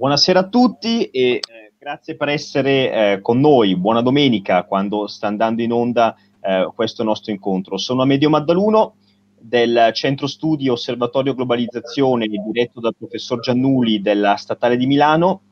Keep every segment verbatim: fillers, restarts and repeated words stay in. Buonasera a tutti e eh, grazie per essere eh, con noi. Buona domenica, quando sta andando in onda eh, questo nostro incontro. Sono Amedeo Maddaluno del Centro Studi Osservatorio Globalizzazione, diretto dal professor Giannulli della Statale di Milano,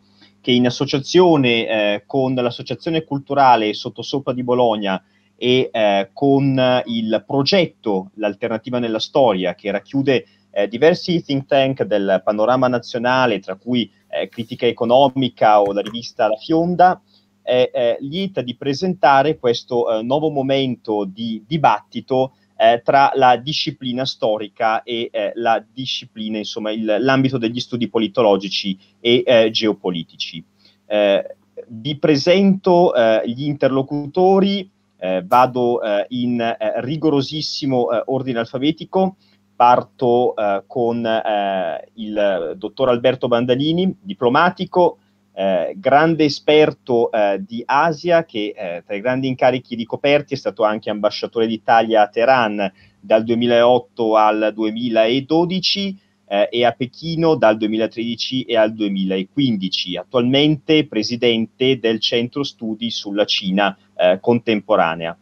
che in associazione eh, con l'Associazione Culturale Sottosopra di Bologna e eh, con il progetto L'Alternativa nella Storia, che racchiude Eh, diversi think tank del panorama nazionale, tra cui eh, Critica economica o la rivista La Fionda, è eh, eh, lieta di presentare questo eh, nuovo momento di dibattito eh, tra la disciplina storica e eh, la disciplina, insomma, l'ambito degli studi politologici e eh, geopolitici. Eh, vi presento eh, gli interlocutori, eh, vado eh, in eh, rigorosissimo eh, ordine alfabetico. Parto eh, con eh, il dottor Alberto Bradanini, diplomatico, eh, grande esperto eh, di Asia, che eh, tra i grandi incarichi ricoperti è stato anche ambasciatore d'Italia a Teheran dal duemilaotto al duemiladodici eh, e a Pechino dal duemilatredici e al duemilaquindici, attualmente presidente del Centro Studi sulla Cina eh, Contemporanea.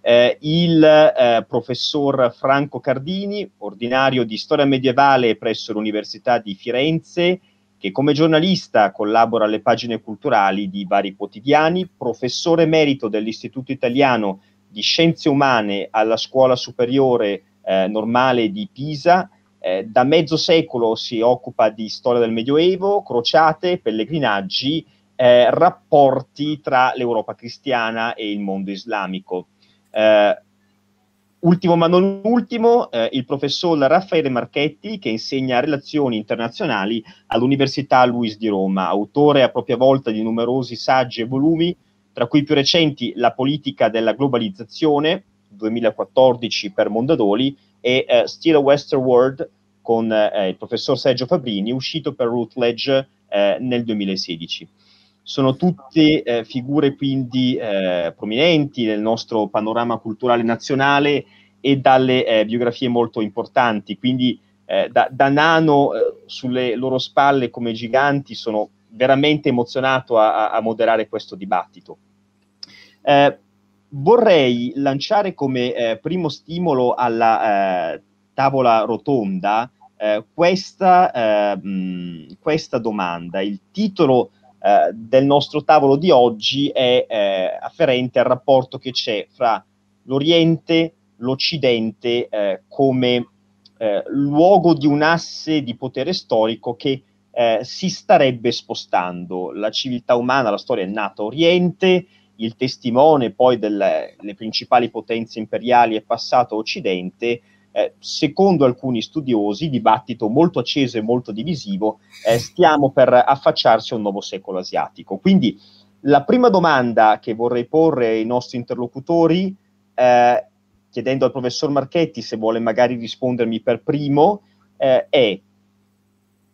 Eh, il eh, professor Franco Cardini, ordinario di storia medievale presso l'Università di Firenze, che come giornalista collabora alle pagine culturali di vari quotidiani, professore emerito dell'Istituto Italiano di Scienze Umane alla Scuola Superiore eh, Normale di Pisa. Eh, da mezzo secolo si occupa di storia del Medioevo, crociate, pellegrinaggi, eh, rapporti tra l'Europa cristiana e il mondo islamico. Eh, ultimo ma non ultimo, eh, il professor Raffaele Marchetti, che insegna relazioni internazionali all'Università Luis di Roma, autore a propria volta di numerosi saggi e volumi, tra cui i più recenti La politica della globalizzazione, duemilaquattordici per Mondadori, e eh, Still a Western World con eh, il professor Sergio Fabbrini, uscito per Routledge eh, nel duemilasedici. Sono tutte eh, figure quindi eh, prominenti nel nostro panorama culturale nazionale e dalle eh, biografie molto importanti, quindi eh, da, da nano eh, sulle loro spalle come giganti. Sono veramente emozionato a, a moderare questo dibattito. Eh, vorrei lanciare come eh, primo stimolo alla eh, tavola rotonda eh, questa, eh, mh, questa domanda. Il titolo Eh, del nostro tavolo di oggi è eh, afferente al rapporto che c'è fra l'Oriente, l'Occidente eh, come eh, luogo di un asse di potere storico che eh, si starebbe spostando. La civiltà umana, la storia, è nata a Oriente, il testimone poi delle principali potenze imperiali è passato a Occidente. Eh, secondo alcuni studiosi, dibattito molto acceso e molto divisivo, eh, stiamo per affacciarsi a un nuovo secolo asiatico. Quindi la prima domanda che vorrei porre ai nostri interlocutori, eh, chiedendo al professor Marchetti se vuole magari rispondermi per primo, eh, è: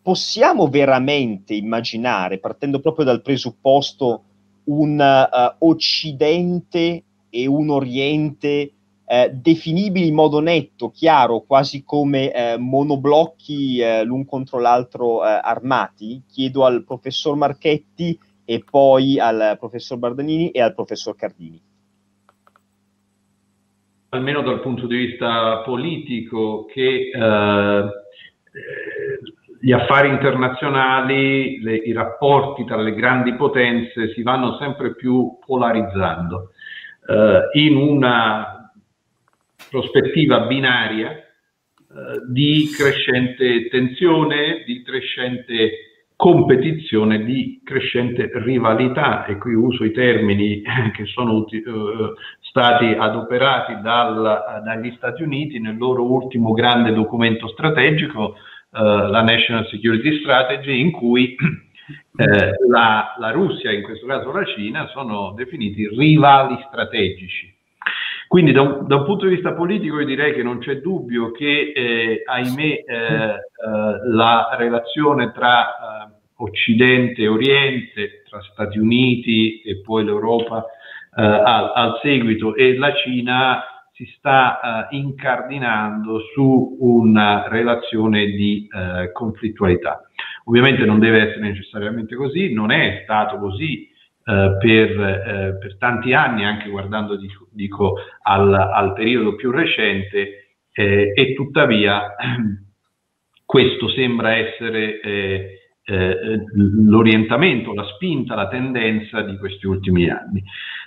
possiamo veramente immaginare, partendo proprio dal presupposto, un uh, Occidente e un Oriente Eh, definibili in modo netto, chiaro, quasi come eh, monoblocchi eh, l'un contro l'altro eh, armati? Chiedo al professor Marchetti e poi al professor Bradanini e al professor Cardini. Almeno dal punto di vista politico, che eh, gli affari internazionali, le, i rapporti tra le grandi potenze si vanno sempre più polarizzando eh, in una prospettiva binaria eh, di crescente tensione, di crescente competizione, di crescente rivalità, e qui uso i termini che sono eh, stati adoperati dal, dagli Stati Uniti nel loro ultimo grande documento strategico, eh, la National Security Strategy, in cui eh, la, la Russia, in questo caso la Cina, sono definiti rivali strategici. Quindi da un, da un punto di vista politico io direi che non c'è dubbio che, eh, ahimè, eh, eh, la relazione tra eh, Occidente e Oriente, tra Stati Uniti e poi l'Europa eh, al, al seguito, e la Cina si sta eh, incardinando su una relazione di eh, conflittualità. Ovviamente non deve essere necessariamente così, non è stato così eh, per, eh, per tanti anni, anche guardando dico, dico, al, al periodo più recente, eh, e tuttavia questo sembra essere eh, eh, l'orientamento, la spinta, la tendenza di questi ultimi anni.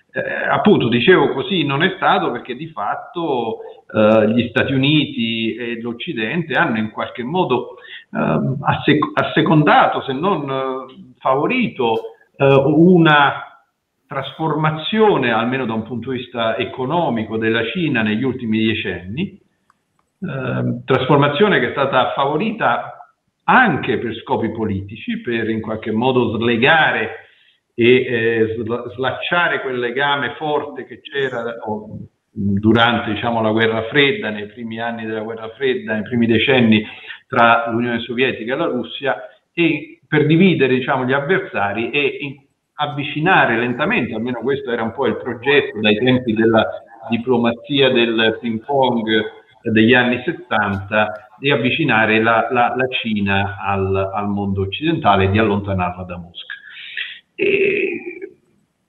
Eh, appunto, dicevo, così non è stato perché di fatto eh, gli Stati Uniti e l'Occidente hanno in qualche modo eh, assec- assecondato, se non eh, favorito, eh, una trasformazione, almeno da un punto di vista economico, della Cina negli ultimi decenni, eh, trasformazione che è stata favorita anche per scopi politici, per in qualche modo slegare e eh, slacciare quel legame forte che c'era durante, diciamo, la Guerra Fredda, nei primi anni della Guerra Fredda, nei primi decenni, tra l'Unione Sovietica e la Russia, e per dividere, diciamo, gli avversari e in, avvicinare lentamente, almeno questo era un po' il progetto dai tempi della diplomazia del ping pong degli anni settanta, di avvicinare la, la, la Cina al, al mondo occidentale e di allontanarla da Mosca. E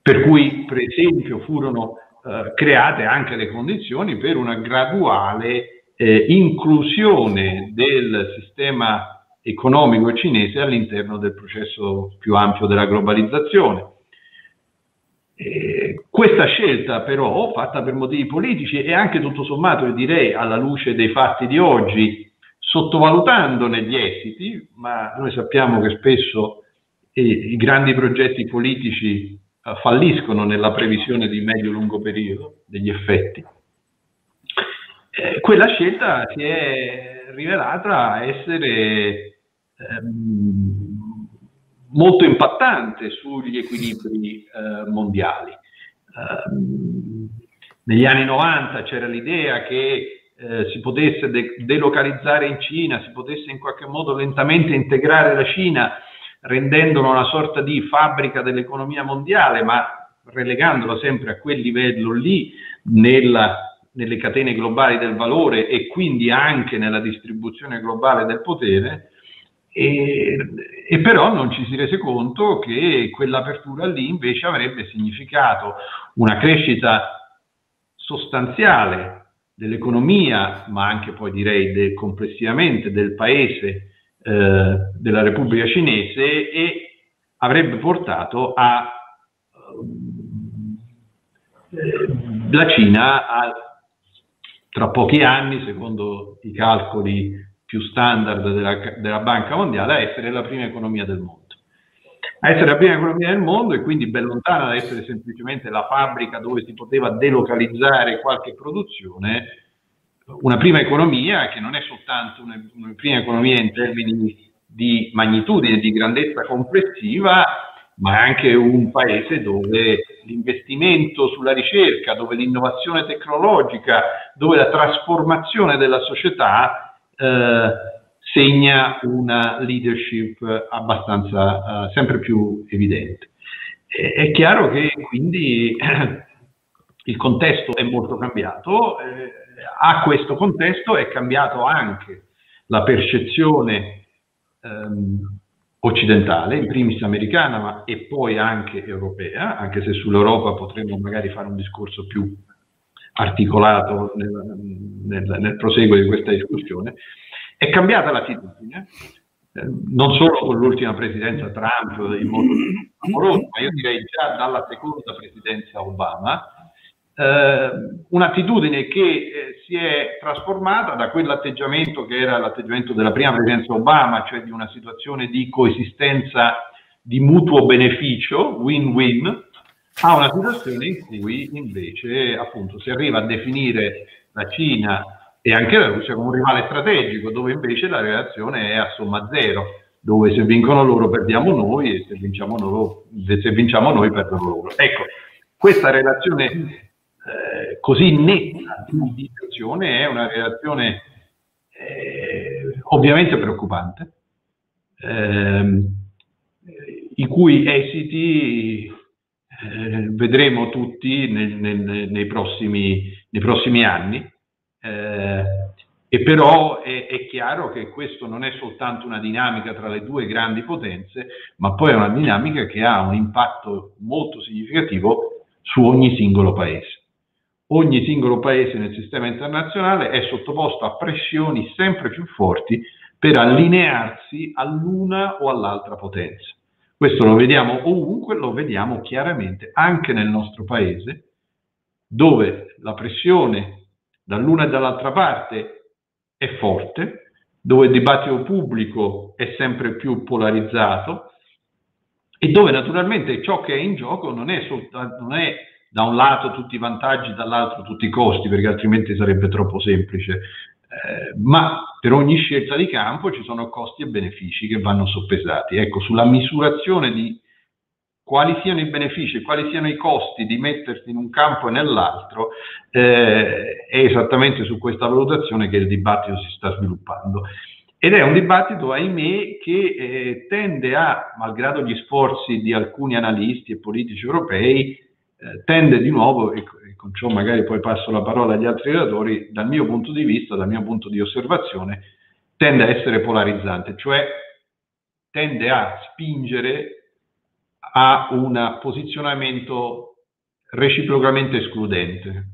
per cui, per esempio, furono eh, create anche le condizioni per una graduale eh, inclusione del sistema economico cinese all'interno del processo più ampio della globalizzazione. E questa scelta, però, fatta per motivi politici e anche tutto sommato, io direi, alla luce dei fatti di oggi, sottovalutandone gli esiti, ma noi sappiamo che spesso i grandi progetti politici uh, falliscono nella previsione di medio-lungo periodo degli effetti. Eh, quella scelta si è rivelata essere ehm, molto impattante sugli equilibri eh, mondiali. Eh, negli anni novanta c'era l'idea che Eh, si potesse de- delocalizzare in Cina, si potesse in qualche modo lentamente integrare la Cina, rendendola una sorta di fabbrica dell'economia mondiale, ma relegandola sempre a quel livello lì nella, nelle catene globali del valore e quindi anche nella distribuzione globale del potere, e, e però non ci si rese conto che quell'apertura lì invece avrebbe significato una crescita sostanziale dell'economia, ma anche poi direi del, complessivamente del paese, Eh, della Repubblica Cinese, e avrebbe portato a eh, la Cina a, tra pochi anni, secondo i calcoli più standard della, della Banca Mondiale, a essere la prima economia del mondo. A essere la prima economia del mondo e quindi ben lontana da essere semplicemente la fabbrica dove si poteva delocalizzare qualche produzione. Una prima economia che non è soltanto una, una prima economia in termini di magnitudine, di grandezza complessiva, ma anche un paese dove l'investimento sulla ricerca, dove l'innovazione tecnologica, dove la trasformazione della società eh, segna una leadership abbastanza eh, sempre più evidente. E, è chiaro che quindi il contesto è molto cambiato. Eh, A questo contesto è cambiato anche la percezione ehm, occidentale, in primis americana, ma e poi anche europea, anche se sull'Europa potremmo magari fare un discorso più articolato nel, nel, nel proseguo di questa discussione. È cambiata l'attitudine, eh, non solo con l'ultima presidenza Trump in modo amoroso, ma io direi già dalla seconda presidenza Obama. Uh, un'attitudine che eh, si è trasformata da quell'atteggiamento che era l'atteggiamento della prima presidenza Obama, cioè di una situazione di coesistenza di mutuo beneficio, win-win, a una situazione in cui invece, appunto, si arriva a definire la Cina e anche la Russia come un rivale strategico, dove invece la relazione è a somma zero, dove se vincono loro perdiamo noi e se vinciamo loro, se vinciamo noi perdono loro. Ecco, questa relazione Eh, così netta di situazione è una relazione eh, ovviamente preoccupante, ehm, i cui esiti eh, vedremo tutti nel, nel, nei, prossimi, nei prossimi anni. Eh, e però è, è chiaro che questo non è soltanto una dinamica tra le due grandi potenze, ma poi è una dinamica che ha un impatto molto significativo su ogni singolo paese. Ogni singolo paese nel sistema internazionale è sottoposto a pressioni sempre più forti per allinearsi all'una o all'altra potenza. Questo lo vediamo ovunque, lo vediamo chiaramente anche nel nostro paese, dove la pressione dall'una e dall'altra parte è forte, dove il dibattito pubblico è sempre più polarizzato e dove naturalmente ciò che è in gioco non è soltanto, non è da un lato tutti i vantaggi, dall'altro tutti i costi, perché altrimenti sarebbe troppo semplice. Eh, ma per ogni scelta di campo ci sono costi e benefici che vanno soppesati. Ecco, sulla misurazione di quali siano i benefici e quali siano i costi di mettersi in un campo e nell'altro, eh, è esattamente su questa valutazione che il dibattito si sta sviluppando. Ed è un dibattito, ahimè, che eh, tende a, malgrado gli sforzi di alcuni analisti e politici europei, eh, tende di nuovo... E, con ciò magari poi passo la parola agli altri relatori, dal mio punto di vista, dal mio punto di osservazione, tende a essere polarizzante, cioè tende a spingere a un posizionamento reciprocamente escludente,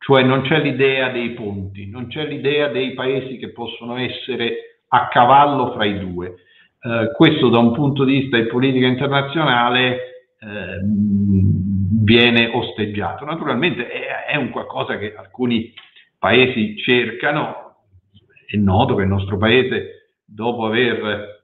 cioè non c'è l'idea dei ponti, non c'è l'idea dei paesi che possono essere a cavallo fra i due. Eh, questo da un punto di vista di politica internazionale Eh, viene osteggiato. Naturalmente è, è un qualcosa che alcuni paesi cercano. È noto che il nostro paese, dopo aver eh,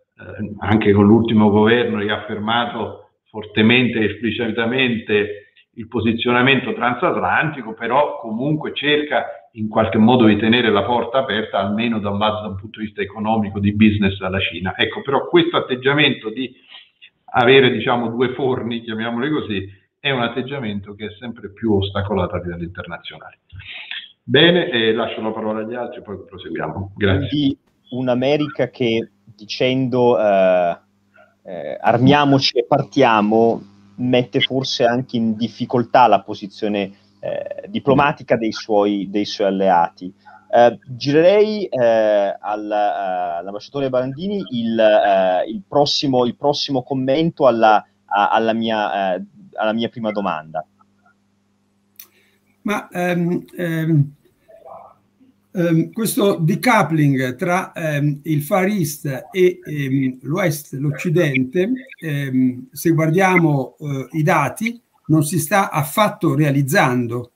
anche con l'ultimo governo riaffermato fortemente e esplicitamente il posizionamento transatlantico, però comunque cerca in qualche modo di tenere la porta aperta almeno da un, da un punto di vista economico, di business, alla Cina. Ecco, però questo atteggiamento di avere, diciamo, due forni, chiamiamoli così, è un atteggiamento che è sempre più ostacolato a livello internazionale. Bene, eh, lascio la parola agli altri, poi proseguiamo. Grazie. Quindi un'America che, dicendo eh, eh, armiamoci e partiamo, mette forse anche in difficoltà la posizione eh, diplomatica dei suoi, dei suoi alleati. Eh, girerei eh, all'ambasciatore Bradanini il, eh, il, prossimo, il prossimo commento alla, a, alla, mia, eh, alla mia prima domanda. Ma ehm, ehm, ehm, questo decoupling tra ehm, il Far East e ehm, l'Ouest, l'Occidente, ehm, se guardiamo eh, i dati, non si sta affatto realizzando.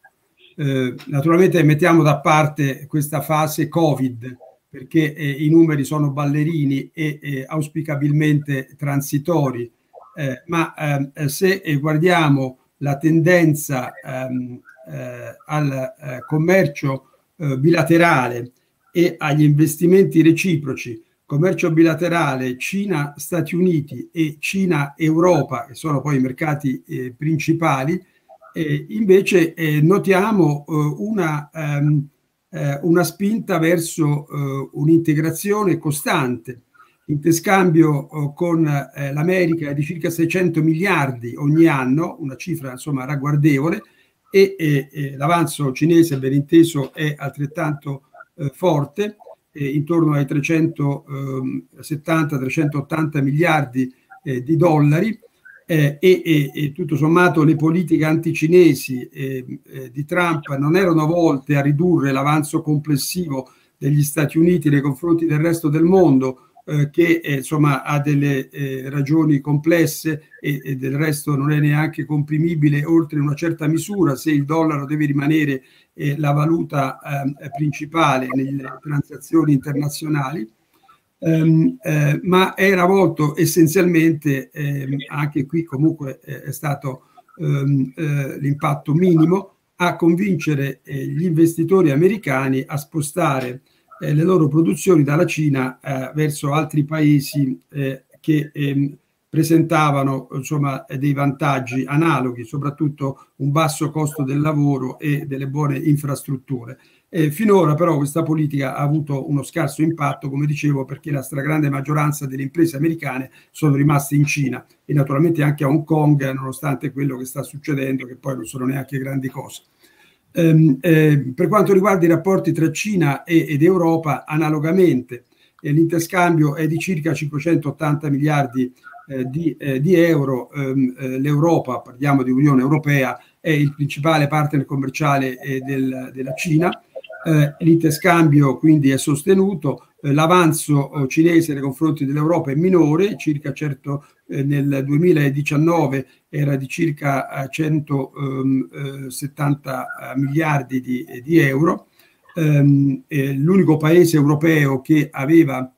Eh, naturalmente mettiamo da parte questa fase Covid, perché eh, i numeri sono ballerini e eh, auspicabilmente transitori, eh, ma eh, se eh, guardiamo la tendenza ehm, eh, al eh, commercio eh, bilaterale e agli investimenti reciproci, commercio bilaterale Cina-Stati Uniti e Cina-Europa, che sono poi i mercati eh, principali, Eh, invece eh, notiamo eh, una, ehm, eh, una spinta verso eh, un'integrazione costante. Interscambio eh, con eh, l'America è di circa seicento miliardi ogni anno, una cifra insomma ragguardevole, e eh, eh, l'avanzo cinese, ben inteso, è altrettanto eh, forte, eh, intorno ai trecentosettanta trecentottanta miliardi eh, di dollari. Eh, e, e, e tutto sommato le politiche anticinesi eh, eh, di Trump non erano volte a ridurre l'avanzo complessivo degli Stati Uniti nei confronti del resto del mondo, eh, che eh, insomma ha delle eh, ragioni complesse e, e del resto non è neanche comprimibile oltre una certa misura, se il dollaro deve rimanere eh, la valuta eh, principale nelle transazioni internazionali. Um, eh, ma era volto essenzialmente, eh, anche qui comunque eh, è stato um, eh, l'impatto minimo, a convincere eh, gli investitori americani a spostare eh, le loro produzioni dalla Cina eh, verso altri paesi eh, che eh, presentavano insomma dei vantaggi analoghi, soprattutto un basso costo del lavoro e delle buone infrastrutture. Eh, finora però questa politica ha avuto uno scarso impatto, come dicevo, perché la stragrande maggioranza delle imprese americane sono rimaste in Cina e naturalmente anche a Hong Kong, nonostante quello che sta succedendo, che poi non sono neanche grandi cose. Eh, eh, per quanto riguarda i rapporti tra Cina e, ed Europa, analogamente eh, l'interscambio è di circa cinquecentottanta miliardi eh, di, eh, di euro. Eh, L'Europa, parliamo di Unione Europea, è il principale partner commerciale eh, del, della Cina. Eh, l'interscambio quindi è sostenuto, eh, l'avanzo cinese nei confronti dell'Europa è minore, circa certo, eh, nel duemiladiciannove era di circa eh, centosettanta miliardi di, di euro. Eh, eh, l'unico paese europeo che aveva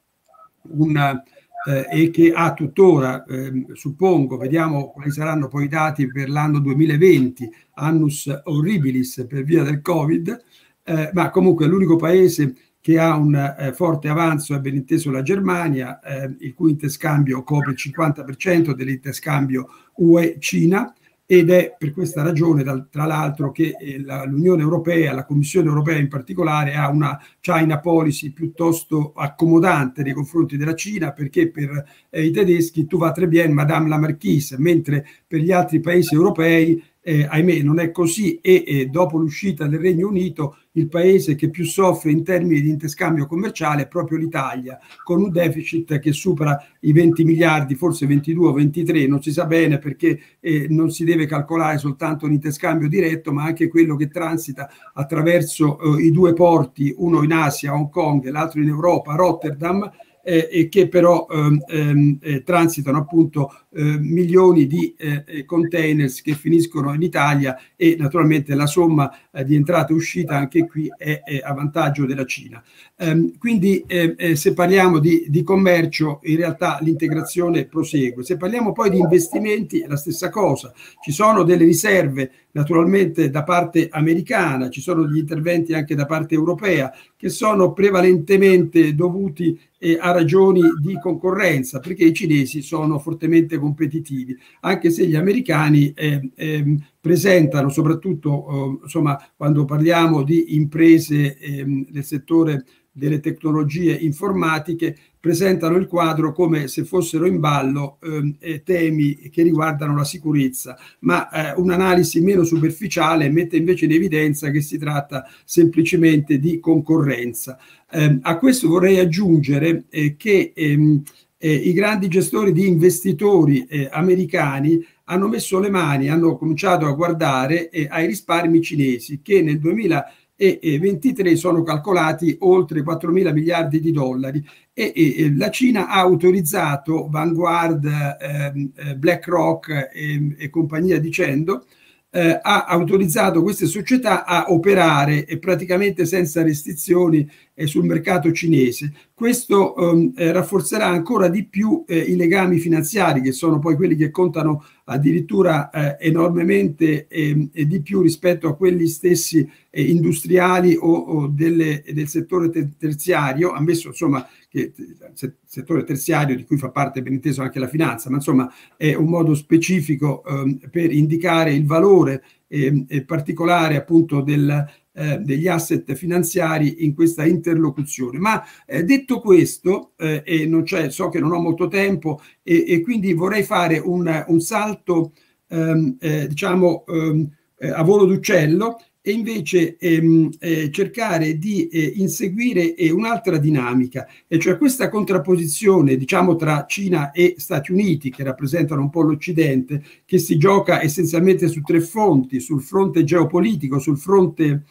una eh, e che ha tuttora, eh, suppongo, vediamo quali saranno poi i dati per l'anno duemilaventi, annus horribilis per via del Covid, Eh, ma comunque l'unico paese che ha un eh, forte avanzo è ben inteso la Germania, eh, il cui interscambio copre il cinquanta per cento dell'interscambio U E Cina, ed è per questa ragione dal, tra l'altro che eh, la, l'Unione Europea, la Commissione Europea in particolare, ha una China policy piuttosto accomodante nei confronti della Cina, perché per eh, i tedeschi tu va très bien, madame la marquise, mentre per gli altri paesi europei Eh, ahimè non è così, e eh, dopo l'uscita del Regno Unito il paese che più soffre in termini di interscambio commerciale è proprio l'Italia, con un deficit che supera i venti miliardi, forse ventidue o ventitré, non si sa bene, perché eh, non si deve calcolare soltanto l'interscambio diretto ma anche quello che transita attraverso eh, i due porti, uno in Asia, Hong Kong, e l'altro in Europa, Rotterdam, Eh, e che però ehm, eh, transitano appunto eh, milioni di eh, containers che finiscono in Italia, e naturalmente la somma eh, di entrata e uscita anche qui è, è a vantaggio della Cina. Ehm, quindi eh, eh, se parliamo di, di commercio, in realtà l'integrazione prosegue. Se parliamo poi di investimenti è la stessa cosa, ci sono delle riserve naturalmente da parte americana, ci sono degli interventi anche da parte europea che sono prevalentemente dovuti eh, a ragioni di concorrenza, perché i cinesi sono fortemente competitivi, anche se gli americani eh, eh, presentano, soprattutto eh, insomma, quando parliamo di imprese eh, nel settore delle tecnologie informatiche, presentano il quadro come se fossero in ballo eh, temi che riguardano la sicurezza, ma eh, un'analisi meno superficiale mette invece in evidenza che si tratta semplicemente di concorrenza. Eh, a questo vorrei aggiungere eh, che ehm, eh, i grandi gestori di investitori eh, americani hanno messo le mani, hanno cominciato a guardare eh, ai risparmi cinesi, che nel duemilaventitré sono calcolati oltre quattromila miliardi di dollari, e, e la Cina ha autorizzato Vanguard, eh, BlackRock eh, e compagnia dicendo, eh, ha autorizzato queste società a operare eh, praticamente senza restrizioni eh, sul mercato cinese. Questo eh, rafforzerà ancora di più eh, i legami finanziari, che sono poi quelli che contano addirittura eh, enormemente eh, e di più rispetto a quelli stessi eh, industriali o, o delle, del settore terziario, ammesso insomma che il settore terziario di cui fa parte ben inteso anche la finanza, ma insomma è un modo specifico eh, per indicare il valore eh, particolare appunto del, eh, degli asset finanziari in questa interlocuzione. Ma eh, detto questo, eh, e non c'è, so che non ho molto tempo, e, e quindi vorrei fare un, un salto ehm, eh, diciamo ehm, eh, a volo d'uccello, e invece ehm, eh, cercare di eh, inseguire eh, un'altra dinamica, e cioè questa contrapposizione diciamo tra Cina e Stati Uniti, che rappresentano un po' l'Occidente, che si gioca essenzialmente su tre fronti: sul fronte geopolitico, sul fronte,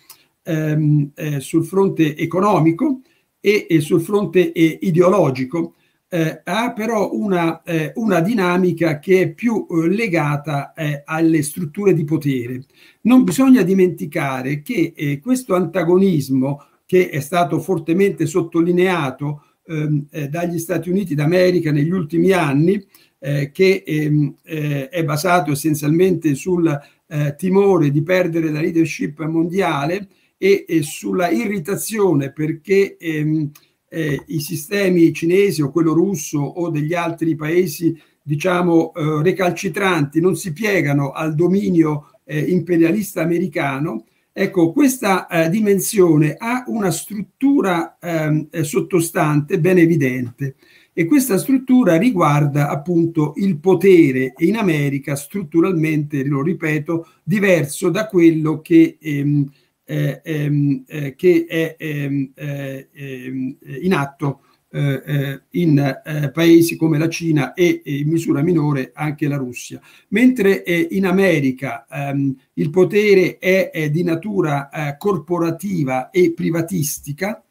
ehm, eh, sul fronte economico e, e sul fronte eh, ideologico. Eh, ha però una, eh, una dinamica che è più eh, legata eh, alle strutture di potere. Non bisogna dimenticare che eh, questo antagonismo, che è stato fortemente sottolineato ehm, eh, dagli Stati Uniti d'America negli ultimi anni, eh, che ehm, eh, è basato essenzialmente sul eh, timore di perdere la leadership mondiale e, e sulla irritazione perché ehm, Eh, i sistemi cinesi o quello russo o degli altri paesi diciamo eh, recalcitranti non si piegano al dominio eh, imperialista americano, Ecco, questa eh, dimensione ha una struttura eh, sottostante ben evidente, e questa struttura riguarda appunto il potere in America, strutturalmente, lo ripeto, diverso da quello che, ehm, eh, ehm, eh, che è ehm, eh, ehm, in atto eh, in eh, paesi come la Cina e, e in misura minore anche la Russia. Mentre eh, in America ehm, il potere è, è di natura eh, corporativa e privatistica,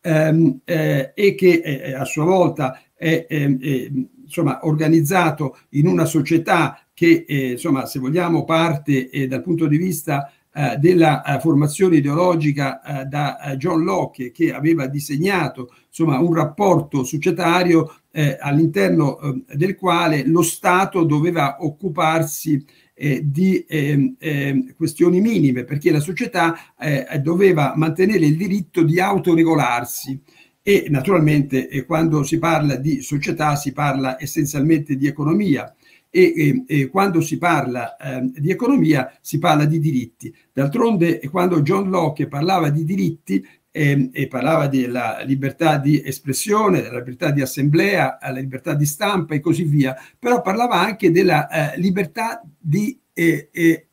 ehm, eh, e che eh, a sua volta È, è, è insomma, organizzato in una società che, eh, insomma, se vogliamo, parte eh, dal punto di vista eh, della eh, formazione ideologica eh, da eh, John Locke, che aveva disegnato, insomma, un rapporto societario eh, all'interno eh, del quale lo Stato doveva occuparsi eh, di eh, eh, questioni minime, perché la società eh, doveva mantenere il diritto di autoregolarsi. E naturalmente eh, quando si parla di società si parla essenzialmente di economia, e, e, e quando si parla eh, di economia si parla di diritti. D'altronde, quando John Locke parlava di diritti eh, e parlava della libertà di espressione, della libertà di assemblea, alla libertà di stampa e così via, però parlava anche della eh, libertà di eh, eh,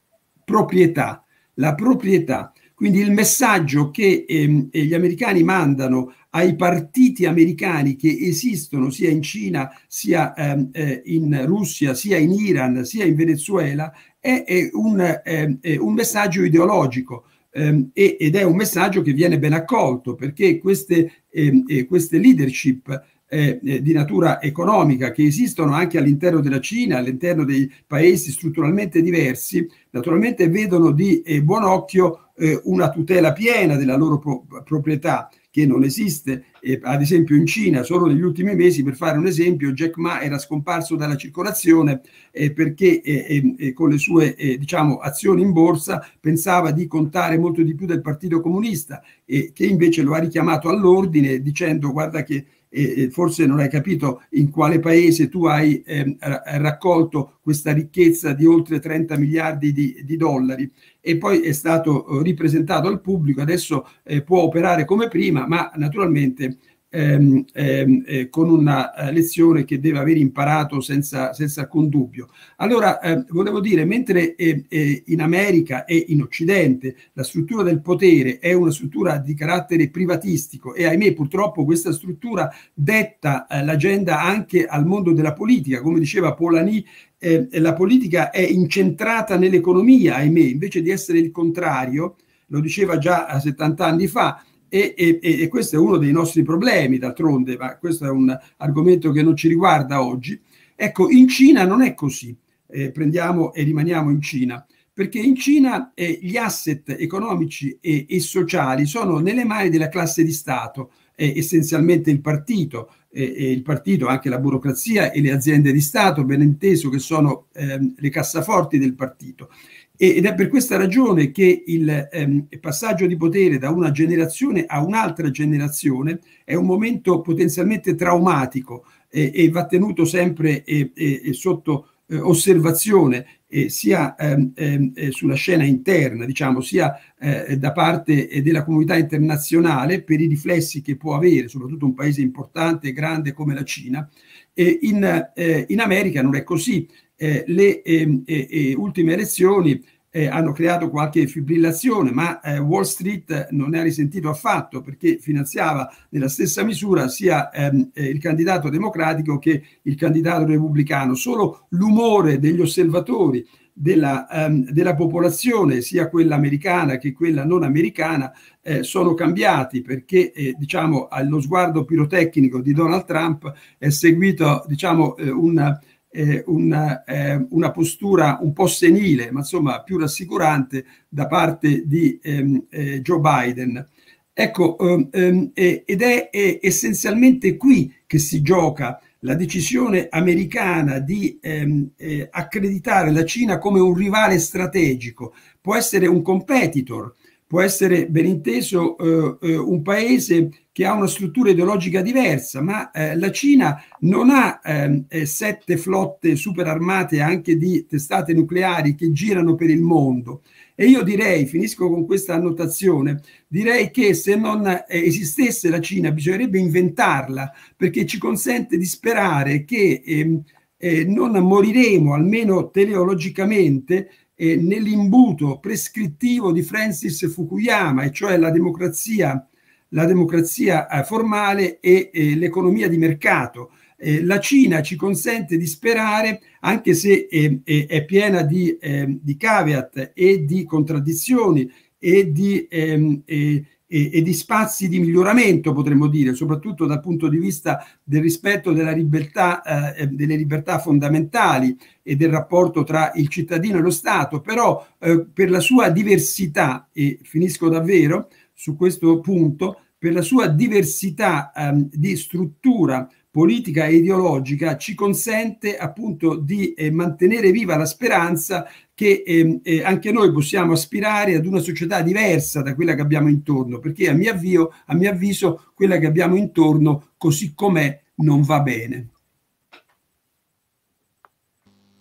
proprietà, la proprietà. Quindi il messaggio che eh, gli americani mandano ai partiti americani che esistono sia in Cina, sia eh, in Russia, sia in Iran, sia in Venezuela, è, è, un, è, è un messaggio ideologico ehm, ed è un messaggio che viene ben accolto, perché queste, eh, queste leadership eh, di natura economica che esistono anche all'interno della Cina, all'interno dei paesi strutturalmente diversi, naturalmente vedono di eh, buon occhio eh, una tutela piena della loro pro proprietà, che non esiste, eh, ad esempio in Cina. Solo negli ultimi mesi, per fare un esempio, Jack Ma era scomparso dalla circolazione eh, perché eh, eh, con le sue eh, diciamo, azioni in borsa pensava di contare molto di più del Partito Comunista, eh, che invece lo ha richiamato all'ordine dicendo: guarda che eh, forse non hai capito in quale paese tu hai eh, raccolto questa ricchezza di oltre trenta miliardi di, di dollari. E poi è stato ripresentato al pubblico, adesso eh, può operare come prima, ma naturalmente ehm, ehm, eh, con una lezione che deve aver imparato senza, senza alcun dubbio. Allora, eh, volevo dire, mentre eh, eh, in America e in Occidente la struttura del potere è una struttura di carattere privatistico, e ahimè purtroppo questa struttura detta eh, l'agenda anche al mondo della politica, come diceva Polanyi, Eh, la politica è incentrata nell'economia, ahimè, invece di essere il contrario, lo diceva già settanta anni fa, e, e, e questo è uno dei nostri problemi, d'altronde, ma questo è un argomento che non ci riguarda oggi. Ecco, in Cina non è così, eh, prendiamo e rimaniamo in Cina, perché in Cina eh, gli asset economici e, e sociali sono nelle mani della classe di Stato, eh, essenzialmente il partito, E il partito, anche la burocrazia e le aziende di Stato, ben inteso, che sono ehm, le cassaforti del partito. Ed è per questa ragione che il ehm, passaggio di potere da una generazione a un'altra generazione è un momento potenzialmente traumatico eh, e va tenuto sempre eh, eh, sotto eh, osservazione, eh, sia ehm, eh, sulla scena interna, diciamo, sia eh, da parte eh, della comunità internazionale, per i riflessi che può avere, soprattutto un paese importante e grande come la Cina. Eh, in, eh, in America non è così. Eh, le eh, eh, ultime elezioni eh, hanno creato qualche fibrillazione, ma eh, Wall Street non ne ha risentito affatto, perché finanziava nella stessa misura sia ehm, eh, il candidato democratico che il candidato repubblicano. Solo l'umore degli osservatori, della, ehm, della popolazione, sia quella americana che quella non americana, eh, sono cambiati, perché eh, diciamo, allo sguardo pirotecnico di Donald Trump è seguito, diciamo, eh, una Eh, una, eh, una postura un po' senile, ma insomma più rassicurante, da parte di ehm, eh, Joe Biden. Ecco, ehm, eh, ed è, è essenzialmente qui che si gioca la decisione americana di ehm, eh, accreditare la Cina come un rivale strategico. Può essere un competitor, può essere ben inteso eh, eh, un paese che ha una struttura ideologica diversa, ma eh, la Cina non ha eh, sette flotte superarmate anche di testate nucleari che girano per il mondo. E io direi, finisco con questa annotazione, direi che se non eh, esistesse la Cina bisognerebbe inventarla, perché ci consente di sperare che eh, eh, non moriremo, almeno teleologicamente, eh, nell'imbuto prescrittivo di Francis Fukuyama, e cioè la democrazia, la democrazia eh, formale e eh, l'economia di mercato. Eh, la Cina ci consente di sperare, anche se eh, eh, è piena di, eh, di caveat e di contraddizioni e di, eh, eh, e, e di spazi di miglioramento, potremmo dire, soprattutto dal punto di vista del rispetto della libertà, eh, delle libertà fondamentali e del rapporto tra il cittadino e lo Stato, però eh, per la sua diversità, e finisco davvero su questo punto, per la sua diversità eh, di struttura politica e ideologica ci consente appunto di eh, mantenere viva la speranza che eh, eh, anche noi possiamo aspirare ad una società diversa da quella che abbiamo intorno, perché a mio avvio, a mio avviso quella che abbiamo intorno così com'è non va bene.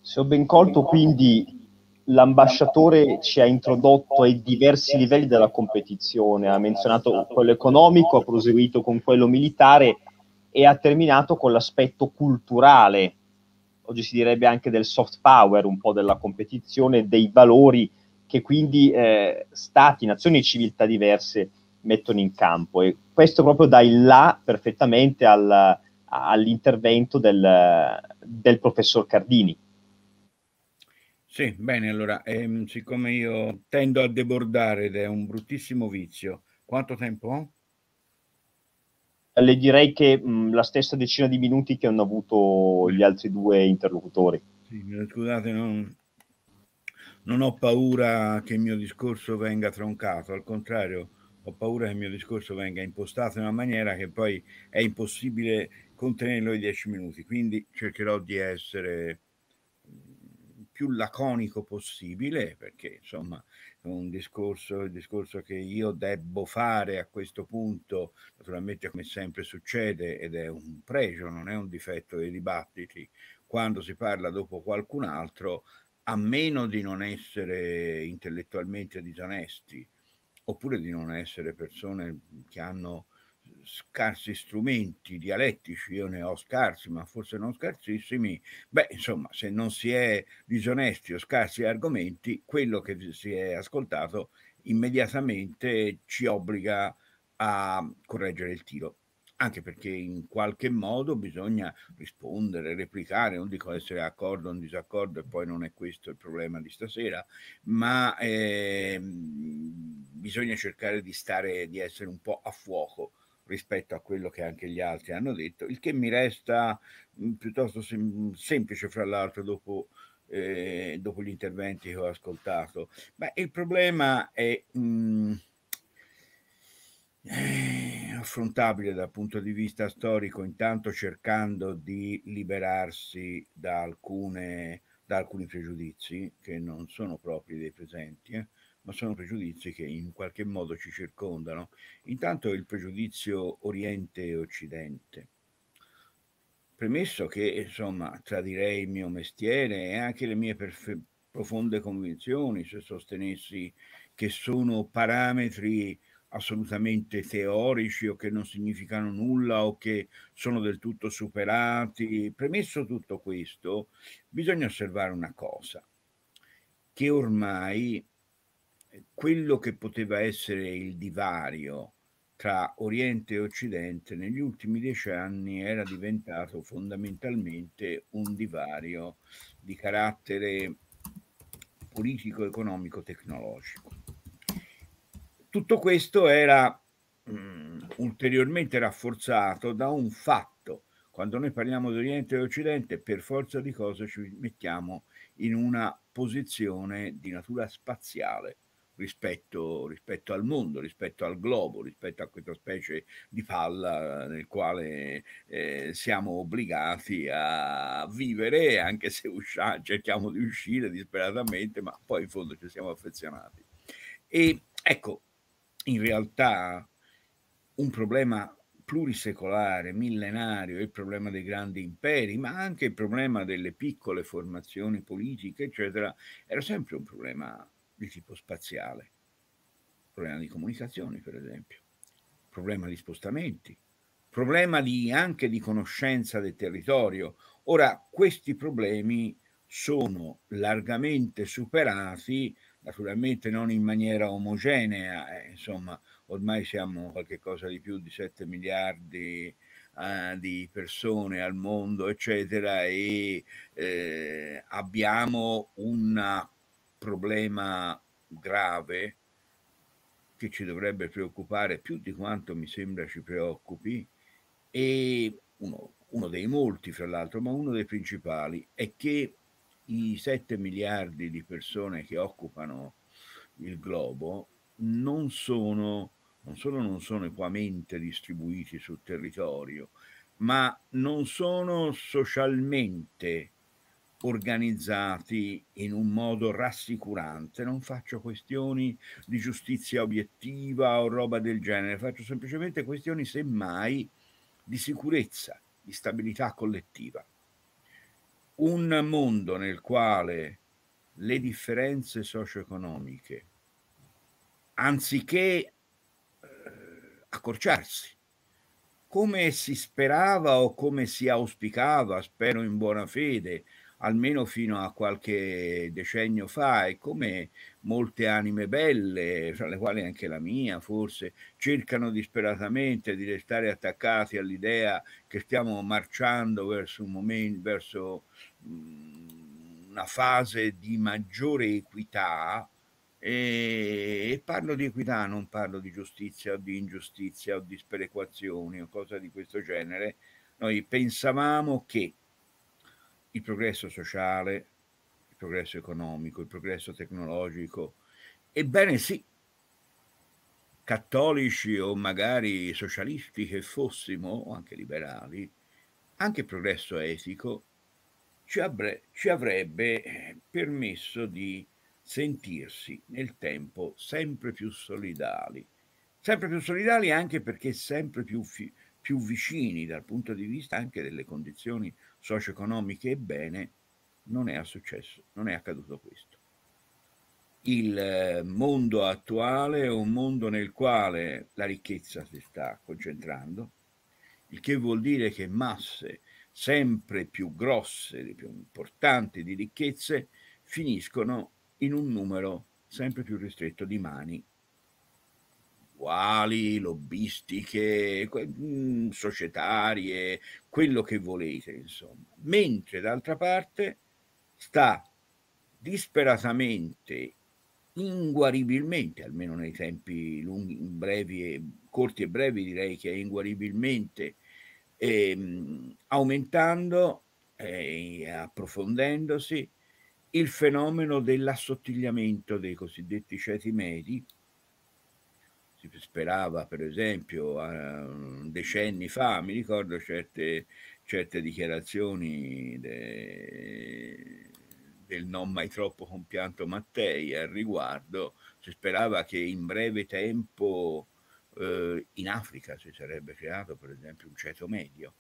Se ho ben colto, quindi l'ambasciatore ci ha introdotto ai diversi livelli della competizione, ha menzionato quello economico, ha proseguito con quello militare e ha terminato con l'aspetto culturale, oggi si direbbe anche del soft power, un po' della competizione, dei valori che quindi eh, stati, nazioni e civiltà diverse mettono in campo, e questo proprio dà il là perfettamente al, all'intervento del, del professor Cardini. Sì, bene, allora, ehm, siccome io tendo a debordare ed è un bruttissimo vizio, quanto tempo ho? Le direi che mh, la stessa decina di minuti che hanno avuto gli altri due interlocutori. Sì, scusate, non, non ho paura che il mio discorso venga troncato, al contrario, ho paura che il mio discorso venga impostato in una maniera che poi è impossibile contenerlo in dieci minuti, quindi cercherò di essere più laconico possibile, perché insomma un discorso, il discorso che io debbo fare a questo punto, naturalmente come sempre succede, ed è un pregio, non è un difetto dei dibattiti, quando si parla dopo qualcun altro, a meno di non essere intellettualmente disonesti, oppure di non essere persone che hanno scarsi strumenti dialettici, io ne ho scarsi, ma forse non scarsissimi, beh, insomma, se non si è disonesti o scarsi argomenti, quello che si è ascoltato immediatamente ci obbliga a correggere il tiro, anche perché in qualche modo bisogna rispondere, replicare, non dico essere d'accordo o in disaccordo, e poi non è questo il problema di stasera, ma eh, bisogna cercare di stare, di essere un po' a fuoco rispetto a quello che anche gli altri hanno detto, il che mi resta mh, piuttosto sem semplice, fra l'altro, dopo, eh, dopo gli interventi che ho ascoltato. Beh, il problema è mh, eh, affrontabile dal punto di vista storico, intanto cercando di liberarsi da, alcune, da alcuni pregiudizi che non sono propri dei presenti, eh. ma sono pregiudizi che in qualche modo ci circondano. Intanto il pregiudizio Oriente e Occidente. Premesso che, insomma, tradirei il mio mestiere e anche le mie profonde convinzioni se sostenessi che sono parametri assolutamente teorici o che non significano nulla o che sono del tutto superati. Premesso tutto questo, bisogna osservare una cosa, che ormai quello che poteva essere il divario tra Oriente e Occidente negli ultimi dieci anni era diventato fondamentalmente un divario di carattere politico, economico, tecnologico. Tutto questo era um, ulteriormente rafforzato da un fatto: quando noi parliamo di Oriente e Occidente, per forza di cose ci mettiamo in una posizione di natura spaziale Rispetto, rispetto al mondo, rispetto al globo, rispetto a questa specie di palla nel quale eh, siamo obbligati a vivere, anche se usciamo, cerchiamo di uscire disperatamente, ma poi in fondo ci siamo affezionati. E ecco, in realtà un problema plurisecolare, millenario, il problema dei grandi imperi, ma anche il problema delle piccole formazioni politiche, eccetera, era sempre un problema di tipo spaziale. Problema di comunicazioni, per esempio, problema di spostamenti, problema di, anche di conoscenza del territorio. Ora, questi problemi sono largamente superati, naturalmente non in maniera omogenea, eh, insomma, ormai siamo qualche cosa di più di sette miliardi eh, di persone al mondo, eccetera, e eh, abbiamo un problema grave che ci dovrebbe preoccupare più di quanto mi sembra ci preoccupi, e uno, uno dei molti, fra l'altro, ma uno dei principali, è che i sette miliardi di persone che occupano il globo non sono non solo non sono equamente distribuiti sul territorio, ma non sono socialmente organizzati in un modo rassicurante. Non faccio questioni di giustizia obiettiva o roba del genere, faccio semplicemente questioni, semmai, di sicurezza, di stabilità collettiva. Un mondo nel quale le differenze socio-economiche, anziché accorciarsi, come si sperava o come si auspicava, spero in buona fede, almeno fino a qualche decennio fa, e come molte anime belle, fra le quali anche la mia forse, cercano disperatamente di restare attaccati all'idea che stiamo marciando verso un momento, verso una fase di maggiore equità. E parlo di equità, non parlo di giustizia o di ingiustizia o di sperequazioni o cose di questo genere. Noi pensavamo che il progresso sociale, il progresso economico, il progresso tecnologico, ebbene sì, cattolici o magari socialisti che fossimo, o anche liberali, anche il progresso etico ci, avre- ci avrebbe permesso di sentirsi nel tempo sempre più solidali, sempre più solidali anche perché sempre più fi- più vicini dal punto di vista anche delle condizioni socio-economiche. Ebbene, non è successo, non è accaduto questo. Il mondo attuale è un mondo nel quale la ricchezza si sta concentrando, il che vuol dire che masse sempre più grosse, più importanti di ricchezze finiscono in un numero sempre più ristretto di mani, quali lobbistiche, societarie, quello che volete, insomma. Mentre d'altra parte sta disperatamente, inguaribilmente, almeno nei tempi lunghi, brevi e corti e brevi, direi che è inguaribilmente eh, aumentando e eh, approfondendosi il fenomeno dell'assottigliamento dei cosiddetti ceti medi. Si sperava, per esempio, decenni fa, mi ricordo certe, certe dichiarazioni de, del non mai troppo compianto Mattei al riguardo. Si sperava che in breve tempo eh, in Africa si sarebbe creato, per esempio, un ceto medio,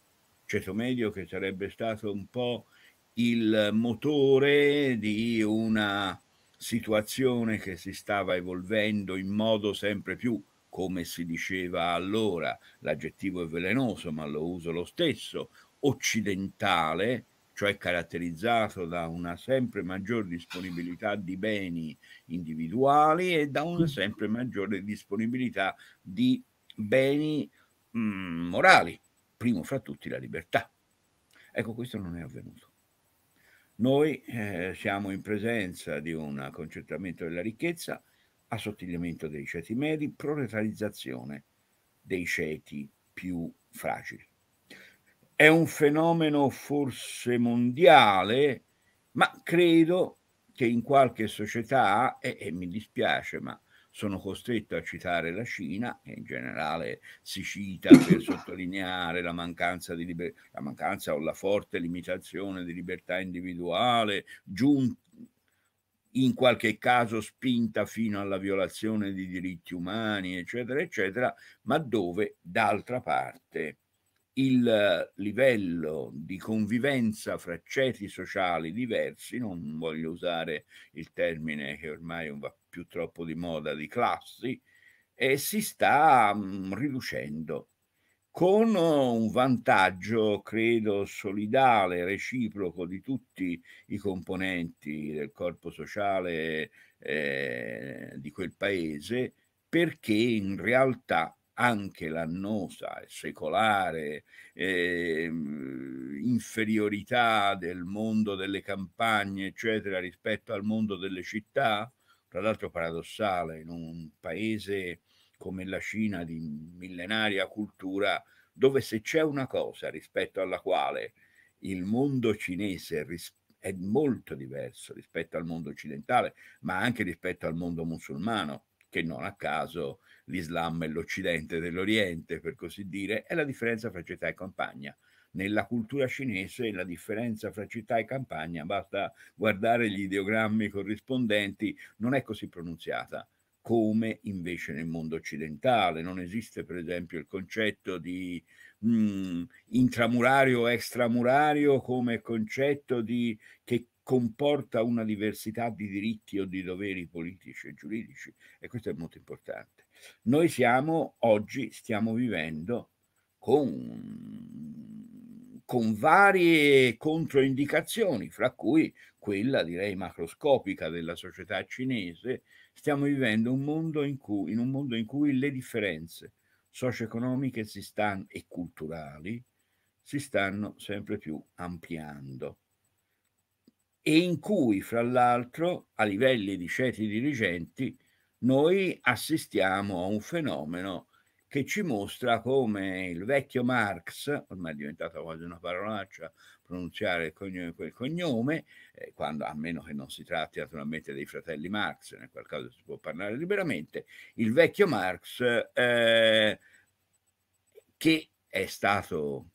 ceto medio che sarebbe stato un po' il motore di una situazione che si stava evolvendo in modo sempre più, come si diceva allora, l'aggettivo è velenoso ma lo uso lo stesso, occidentale, cioè caratterizzato da una sempre maggior disponibilità di beni individuali e da una sempre maggiore disponibilità di beni mh, morali, primo fra tutti la libertà. Ecco, questo non è avvenuto. Noi eh, siamo in presenza di un concentramento della ricchezza, assottigliamento dei ceti medi, proletarizzazione dei ceti più fragili. È un fenomeno forse mondiale, ma credo che in qualche società, e, e mi dispiace, ma sono costretto a citare la Cina, che in generale si cita per sottolineare la mancanza, di liber- la mancanza o la forte limitazione di libertà individuale, giun- in qualche caso spinta fino alla violazione di diritti umani, eccetera, eccetera, ma dove d'altra parte il livello di convivenza fra ceti sociali diversi, non voglio usare il termine che ormai va più troppo di moda di classi, e si sta mh, riducendo, con un vantaggio, credo, solidale, reciproco di tutti i componenti del corpo sociale eh, di quel paese, perché in realtà anche l'annosa e secolare eh, inferiorità del mondo delle campagne, eccetera, rispetto al mondo delle città, tra l'altro paradossale, in un paese come la Cina di millenaria cultura, dove se c'è una cosa rispetto alla quale il mondo cinese è molto diverso rispetto al mondo occidentale, ma anche rispetto al mondo musulmano, che non a caso l'Islam è l'Occidente dell'Oriente, per così dire, è la differenza fra città e campagna. Nella cultura cinese la differenza fra città e campagna, basta guardare gli ideogrammi corrispondenti, non è così pronunciata come invece nel mondo occidentale. Non esiste per esempio il concetto di mh, intramurario o extramurario come concetto di, che comporta una diversità di diritti o di doveri politici e giuridici, e questo è molto importante. Noi siamo, oggi stiamo vivendo con, con varie controindicazioni, fra cui quella direi macroscopica della società cinese. Stiamo vivendo un mondo in, cui, in un mondo in cui le differenze socio-economiche si stanno, e culturali si stanno sempre più ampliando, e in cui, fra l'altro, a livelli di ceti dirigenti, noi assistiamo a un fenomeno che ci mostra come il vecchio Marx, ormai è diventata quasi una parolaccia pronunziare il cognome, quel cognome, eh, quando, a meno che non si tratti naturalmente dei fratelli Marx, nel qual caso si può parlare liberamente, il vecchio Marx eh, che è stato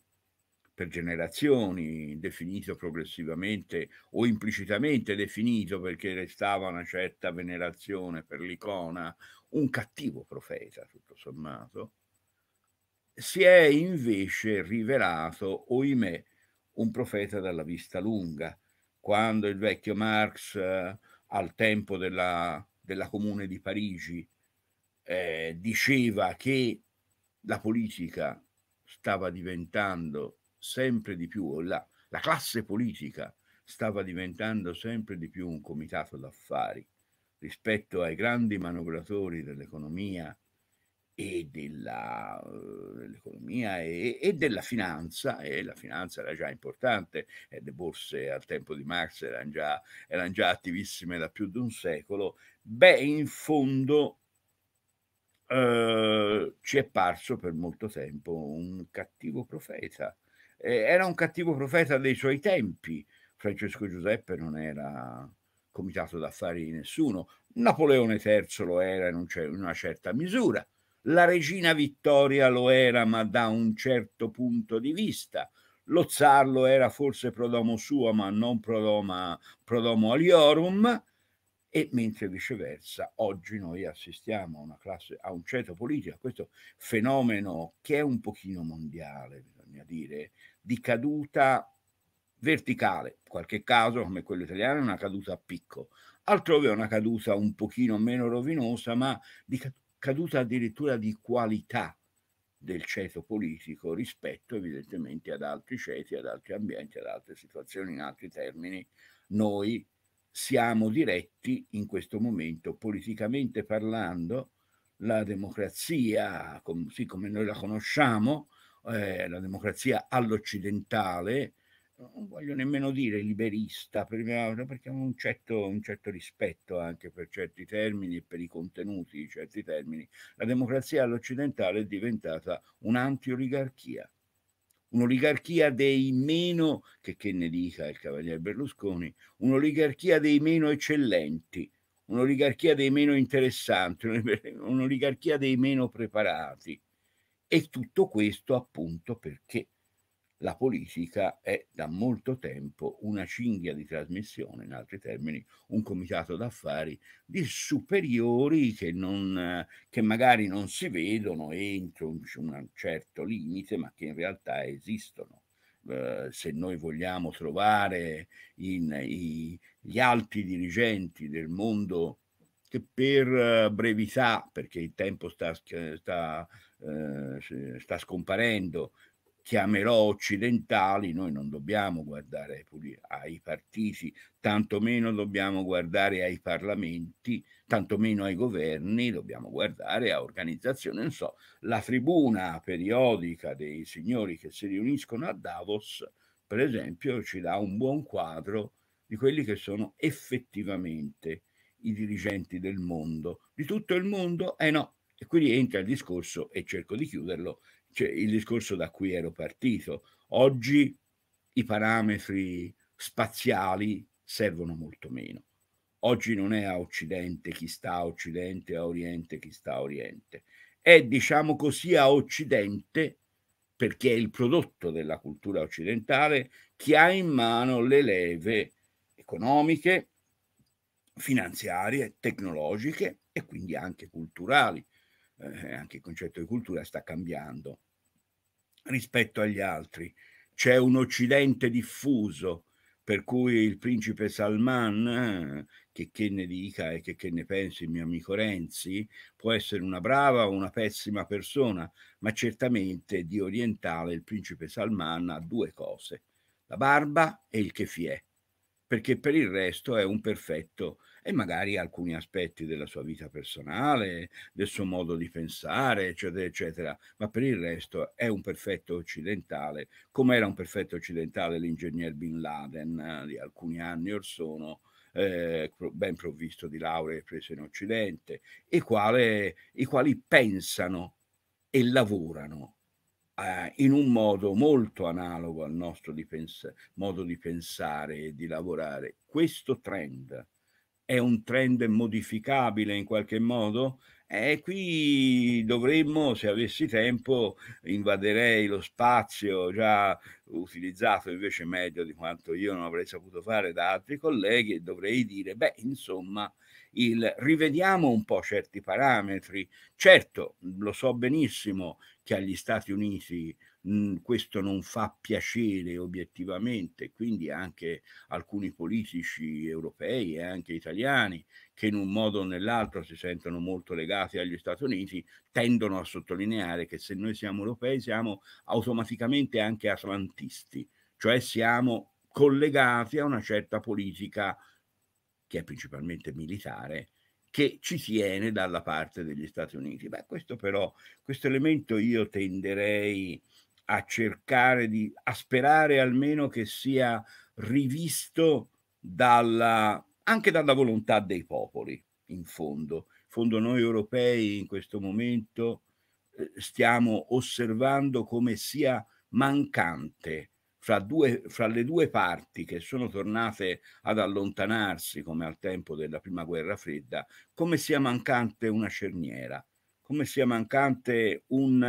per generazioni definito progressivamente o implicitamente definito, perché restava una certa venerazione per l'icona, un cattivo profeta tutto sommato, si è invece rivelato, ohimè, un profeta dalla vista lunga. Quando il vecchio Marx eh, al tempo della, della Comune di Parigi eh, diceva che la politica stava diventando sempre di più, la, la classe politica stava diventando sempre di più un comitato d'affari rispetto ai grandi manovratori dell'economia e della, dell'economia e, e della finanza, e la finanza era già importante, e le borse al tempo di Marx erano già, erano già attivissime da più di un secolo. Beh, in fondo eh, ci è parso per molto tempo un cattivo profeta. Eh, era un cattivo profeta dei suoi tempi. Francesco Giuseppe non era comitato d'affari di nessuno, Napoleone terzo lo era in, un, in una certa misura, la regina Vittoria lo era, ma da un certo punto di vista. Lo zar lo era forse prodomo suo, ma non prodoma, prodomo aliorum, e mentre viceversa oggi noi assistiamo a una classe, a un ceto politico, a questo fenomeno che è un pochino mondiale, bisogna dire, di caduta verticale. In qualche caso, come quello italiano, è una caduta a picco, altrove è una caduta un pochino meno rovinosa, ma di caduta caduta addirittura di qualità del ceto politico rispetto evidentemente ad altri ceti, ad altri ambienti, ad altre situazioni. In altri termini, noi siamo diretti in questo momento, politicamente parlando, la democrazia, così come noi la conosciamo, eh, la democrazia all'occidentale, non voglio nemmeno dire liberista, perché ho un certo, un certo rispetto anche per certi termini e per i contenuti di certi termini. La democrazia all'occidentale è diventata un'anti-oligarchia, un'oligarchia dei meno, che, che ne dica il cavaliere Berlusconi, un'oligarchia dei meno eccellenti, un'oligarchia dei meno interessanti, un'oligarchia dei meno preparati. E tutto questo appunto perché la politica è da molto tempo una cinghia di trasmissione, in altri termini un comitato d'affari di superiori che, non, che magari non si vedono entro un, un certo limite, ma che in realtà esistono. Uh, se noi vogliamo trovare in, i, gli alti dirigenti del mondo che per uh, brevità, perché il tempo sta, sta, uh, sta scomparendo, chiamerò occidentali, noi non dobbiamo guardare ai partiti, tantomeno dobbiamo guardare ai parlamenti, tantomeno ai governi, dobbiamo guardare a organizzazioni, non so, la tribuna periodica dei signori che si riuniscono a Davos, per esempio, ci dà un buon quadro di quelli che sono effettivamente i dirigenti del mondo. Di tutto il mondo? Eh no. E quindi entra il discorso, e cerco di chiuderlo, cioè il discorso da cui ero partito. Oggi i parametri spaziali servono molto meno. Oggi non è a Occidente chi sta a Occidente, a Oriente chi sta a Oriente. È, diciamo così, a Occidente, perché è il prodotto della cultura occidentale, chi ha in mano le leve economiche, finanziarie, tecnologiche e quindi anche culturali. Eh, anche il concetto di cultura sta cambiando rispetto agli altri. C'è un Occidente diffuso, per cui il principe Salman, che, che ne dica e che, che ne pensi il mio amico Renzi, può essere una brava o una pessima persona, ma certamente di orientale il principe Salman ha due cose: la barba e il keffieh, perché per il resto è un perfetto, e magari alcuni aspetti della sua vita personale, del suo modo di pensare, eccetera, eccetera, ma per il resto è un perfetto occidentale, come era un perfetto occidentale l'ingegner Bin Laden di alcuni anni or sono, eh, ben provvisto di lauree prese in Occidente, e quale, i quali pensano e lavorano eh, in un modo molto analogo al nostro di modo di pensare e di lavorare. Questo trend è un trend modificabile in qualche modo? E qui dovremmo, se avessi tempo, invaderei lo spazio già utilizzato invece meglio di quanto io non avrei saputo fare da altri colleghi, e dovrei dire, beh, insomma, il, rivediamo un po' certi parametri. Certo, lo so benissimo che agli Stati Uniti mh, questo non fa piacere obiettivamente, quindi anche alcuni politici europei e anche italiani che in un modo o nell'altro si sentono molto legati agli Stati Uniti tendono a sottolineare che se noi siamo europei siamo automaticamente anche atlantisti, cioè siamo collegati a una certa politica che è principalmente militare, che ci tiene dalla parte degli Stati Uniti. Beh, questo però, questo elemento io tenderei a cercare di, a sperare almeno che sia rivisto dalla, anche dalla volontà dei popoli, in fondo. In fondo noi europei in questo momento eh, stiamo osservando come sia mancante Fra, due, fra le due parti che sono tornate ad allontanarsi come al tempo della prima guerra fredda, come sia mancante una cerniera, come sia mancante un,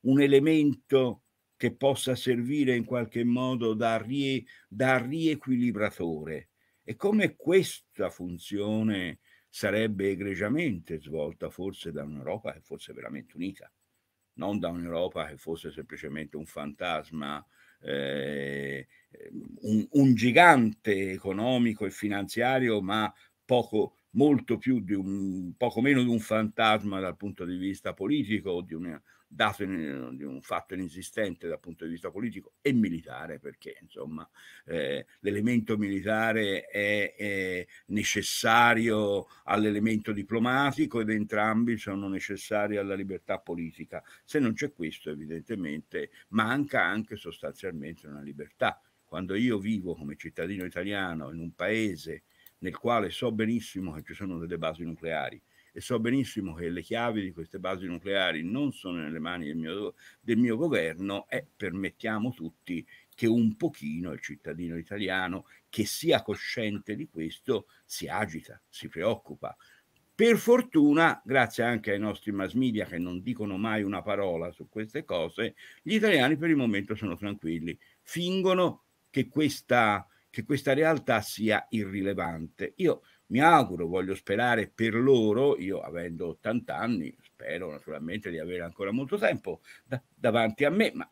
un elemento che possa servire in qualche modo da, rie, da riequilibratore, e come questa funzione sarebbe egregiamente svolta forse da un'Europa che fosse veramente unita, non da un'Europa che fosse semplicemente un fantasma, Eh, un, un gigante economico e finanziario, ma poco, molto più di un, poco meno di un fantasma dal punto di vista politico, o di un, dato in, di un fatto inesistente dal punto di vista politico e militare, perché insomma eh, l'elemento militare è, è necessario all'elemento diplomatico, ed entrambi sono necessari alla libertà politica. Se non c'è questo, evidentemente manca anche sostanzialmente una libertà. Quando io vivo come cittadino italiano in un paese nel quale so benissimo che ci sono delle basi nucleari, e so benissimo che le chiavi di queste basi nucleari non sono nelle mani del mio, del mio governo, e permettiamo tutti che un pochino il cittadino italiano, che sia cosciente di questo, si agita, si preoccupa. Per fortuna, grazie anche ai nostri mass media che non dicono mai una parola su queste cose, gli italiani per il momento sono tranquilli, fingono che questa, che questa realtà sia irrilevante. Io mi auguro, voglio sperare per loro, io avendo ottanta anni, spero naturalmente di avere ancora molto tempo da, davanti a me, ma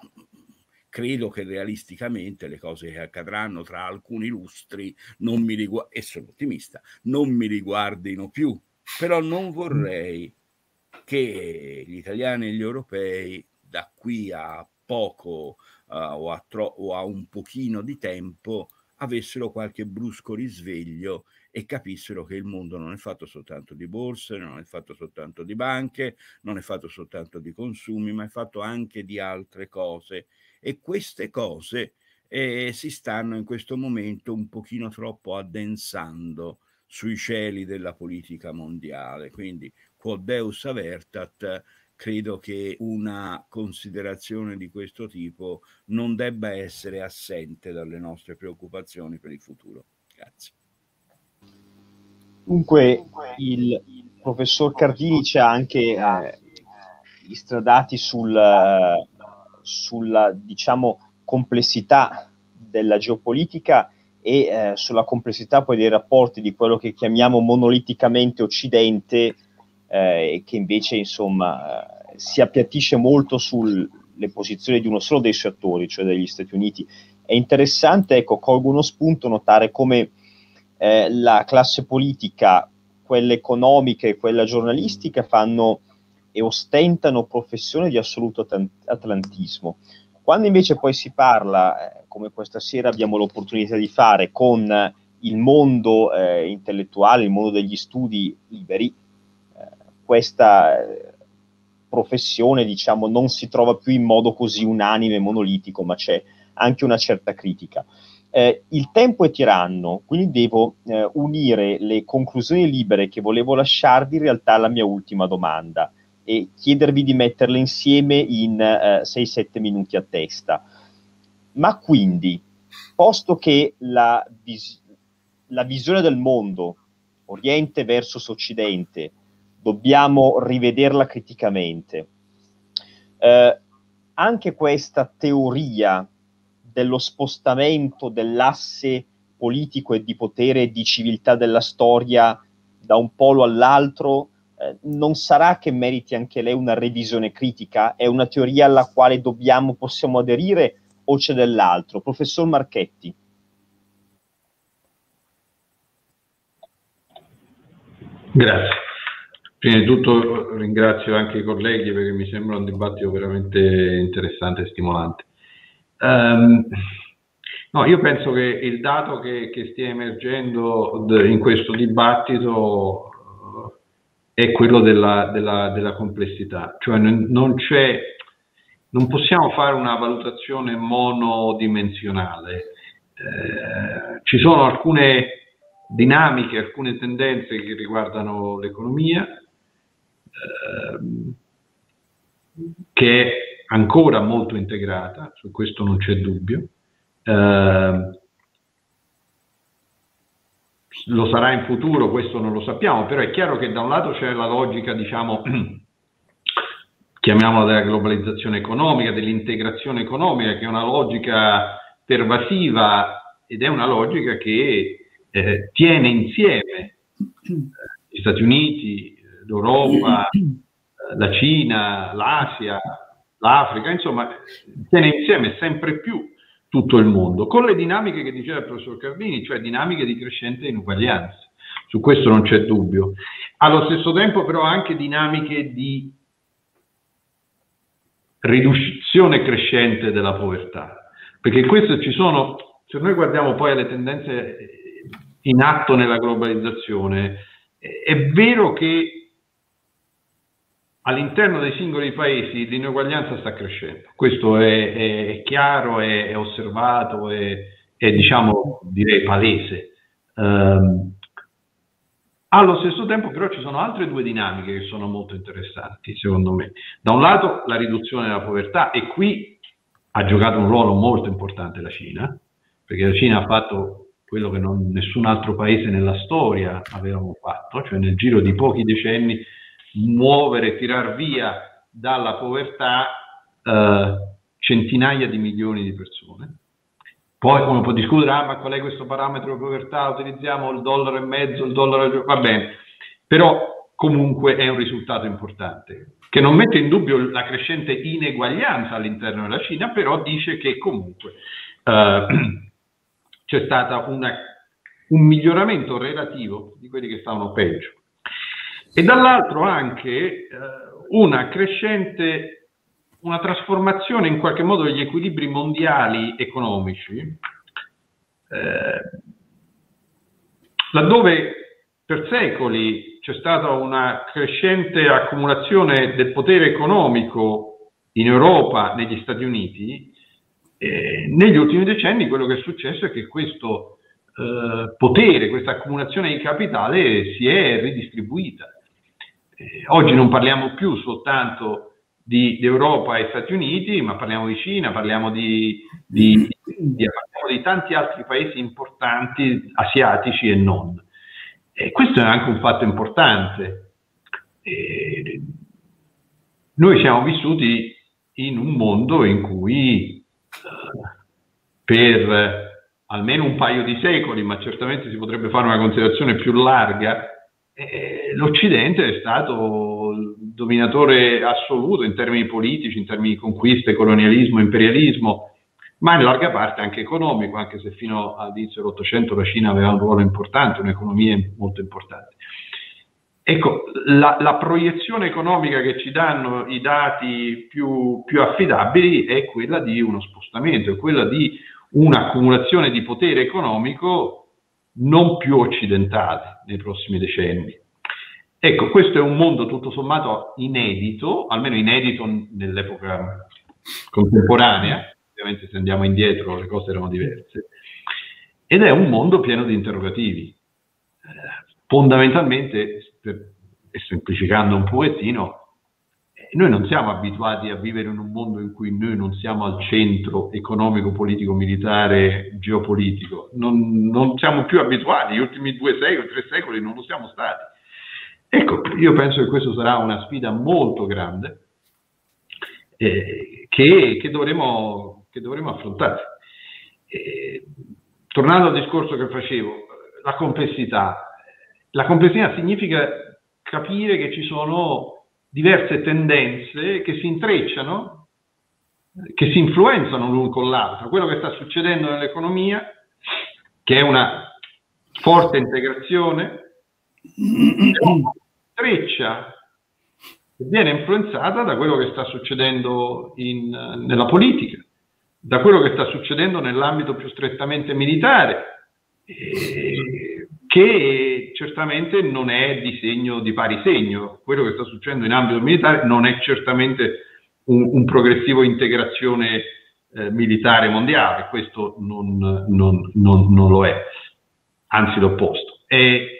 credo che realisticamente le cose che accadranno tra alcuni lustri, non mi rigu- e sono ottimista, non mi riguardino più. Però non vorrei che gli italiani e gli europei da qui a poco uh, o, a tro- o a un pochino di tempo avessero qualche brusco risveglio e capissero che il mondo non è fatto soltanto di borse, non è fatto soltanto di banche, non è fatto soltanto di consumi, ma è fatto anche di altre cose. E queste cose eh, si stanno in questo momento un pochino troppo addensando sui cieli della politica mondiale. Quindi, quod deus avertat, credo che una considerazione di questo tipo non debba essere assente dalle nostre preoccupazioni per il futuro. Grazie. Dunque, il professor Cardini ci ha anche eh, istradati sul, sulla, diciamo, complessità della geopolitica e eh, sulla complessità poi dei rapporti di quello che chiamiamo monoliticamente Occidente, eh, e che invece insomma eh, si appiattisce molto sulle posizioni di uno solo dei suoi attori, cioè degli Stati Uniti. È interessante, ecco, colgo uno spunto, notare come eh, la classe politica, quella economica e quella giornalistica fanno e ostentano professione di assoluto atlantismo. Quando invece poi si parla, eh, come questa sera abbiamo l'opportunità di fare, con il mondo eh, intellettuale, il mondo degli studi liberi, eh, questa eh, professione, diciamo, non si trova più in modo così unanime e monolitico, ma c'è anche una certa critica. Eh, il tempo è tiranno, quindi devo eh, unire le conclusioni libere che volevo lasciarvi in realtà alla mia ultima domanda e chiedervi di metterle insieme in eh, sei sette minuti a testa. Ma quindi, posto che la, vis- la visione del mondo, Oriente versus Occidente, dobbiamo rivederla criticamente, eh, anche questa teoria dello spostamento dell'asse politico e di potere e di civiltà della storia da un polo all'altro, Eh, non sarà che meriti anche lei una revisione critica? È una teoria alla quale dobbiamo, possiamo aderire, o c'è dell'altro? Professor Marchetti. Grazie. Prima di tutto ringrazio anche i colleghi perché mi sembra un dibattito veramente interessante e stimolante. Um, no, io penso che il dato che, che stia emergendo in questo dibattito è quello della, della, della complessità, cioè non c'è, non possiamo fare una valutazione monodimensionale, eh, ci sono alcune dinamiche, alcune tendenze che riguardano l'economia, eh, che è ancora molto integrata, su questo non c'è dubbio, eh, lo sarà in futuro, questo non lo sappiamo, però è chiaro che da un lato c'è la logica, diciamo, chiamiamola della globalizzazione economica, dell'integrazione economica, che è una logica pervasiva ed è una logica che eh, tiene insieme gli Stati Uniti, l'Europa, la Cina, l'Asia, l'Africa, insomma, tiene insieme sempre più tutto il mondo, con le dinamiche che diceva il professor Cardini, cioè dinamiche di crescente inuguaglianza, su questo non c'è dubbio. Allo stesso tempo però anche dinamiche di riduzione crescente della povertà, perché questo ci sono, se noi guardiamo poi alle tendenze in atto nella globalizzazione, è vero che all'interno dei singoli paesi l'inuguaglianza sta crescendo, questo è, è, è chiaro, è, è osservato, è, è diciamo, direi palese. Um, allo stesso tempo però ci sono altre due dinamiche che sono molto interessanti secondo me. Da un lato la riduzione della povertà, e qui ha giocato un ruolo molto importante la Cina, perché la Cina ha fatto quello che non, nessun altro paese nella storia avevamo fatto, cioè nel giro di pochi decenni muovere, tirar via dalla povertà eh, centinaia di milioni di persone. Poi uno può discutere, ah, ma qual è questo parametro di povertà, utilizziamo il dollaro e mezzo, il dollaro, va bene, però comunque è un risultato importante, che non mette in dubbio la crescente ineguaglianza all'interno della Cina, però dice che comunque eh, c'è stato un miglioramento relativo di quelli che stavano peggio. E dall'altro anche eh, una crescente, una trasformazione in qualche modo degli equilibri mondiali economici, eh, laddove per secoli c'è stata una crescente accumulazione del potere economico in Europa, negli Stati Uniti, e negli ultimi decenni quello che è successo è che questo eh, potere, questa accumulazione di capitale si è ridistribuita. Eh, oggi non parliamo più soltanto di, di Europa e Stati Uniti, ma parliamo di Cina, parliamo di, di, di, parliamo di tanti altri paesi importanti, asiatici e non. E questo è anche un fatto importante. E noi siamo vissuti in un mondo in cui per almeno un paio di secoli, ma certamente si potrebbe fare una considerazione più larga, eh, l'Occidente è stato il dominatore assoluto in termini politici, in termini di conquiste, colonialismo, imperialismo, ma in larga parte anche economico, anche se fino all'inizio dell'Ottocento la Cina aveva un ruolo importante, un'economia molto importante. Ecco, la, la proiezione economica che ci danno i dati più, più affidabili è quella di uno spostamento, è quella di un'accumulazione di potere economico non più occidentale nei prossimi decenni. Ecco, questo è un mondo tutto sommato inedito, almeno inedito nell'epoca contemporanea. Ovviamente se andiamo indietro le cose erano diverse, ed è un mondo pieno di interrogativi. Eh, fondamentalmente, per, e semplificando un pochettino, eh, noi non siamo abituati a vivere in un mondo in cui noi non siamo al centro economico, politico, militare, geopolitico, non, non siamo più abituati, gli ultimi due secoli, tre secoli non lo siamo stati. Ecco, io penso che questa sarà una sfida molto grande eh, che, che dovremo... che dovremo affrontare. Eh, tornando al discorso che facevo, la complessità. La complessità significa capire che ci sono diverse tendenze che si intrecciano, che si influenzano l'un con l'altro. Quello che sta succedendo nell'economia, che è una forte integrazione, intreccia e viene influenzata da quello che sta succedendo in, nella politica, da quello che sta succedendo nell'ambito più strettamente militare, eh, che certamente non è di segno di pari segno. Quello che sta succedendo in ambito militare non è certamente un, un progressivo integrazione eh, militare mondiale, questo non, non, non, non lo è, anzi l'opposto. E,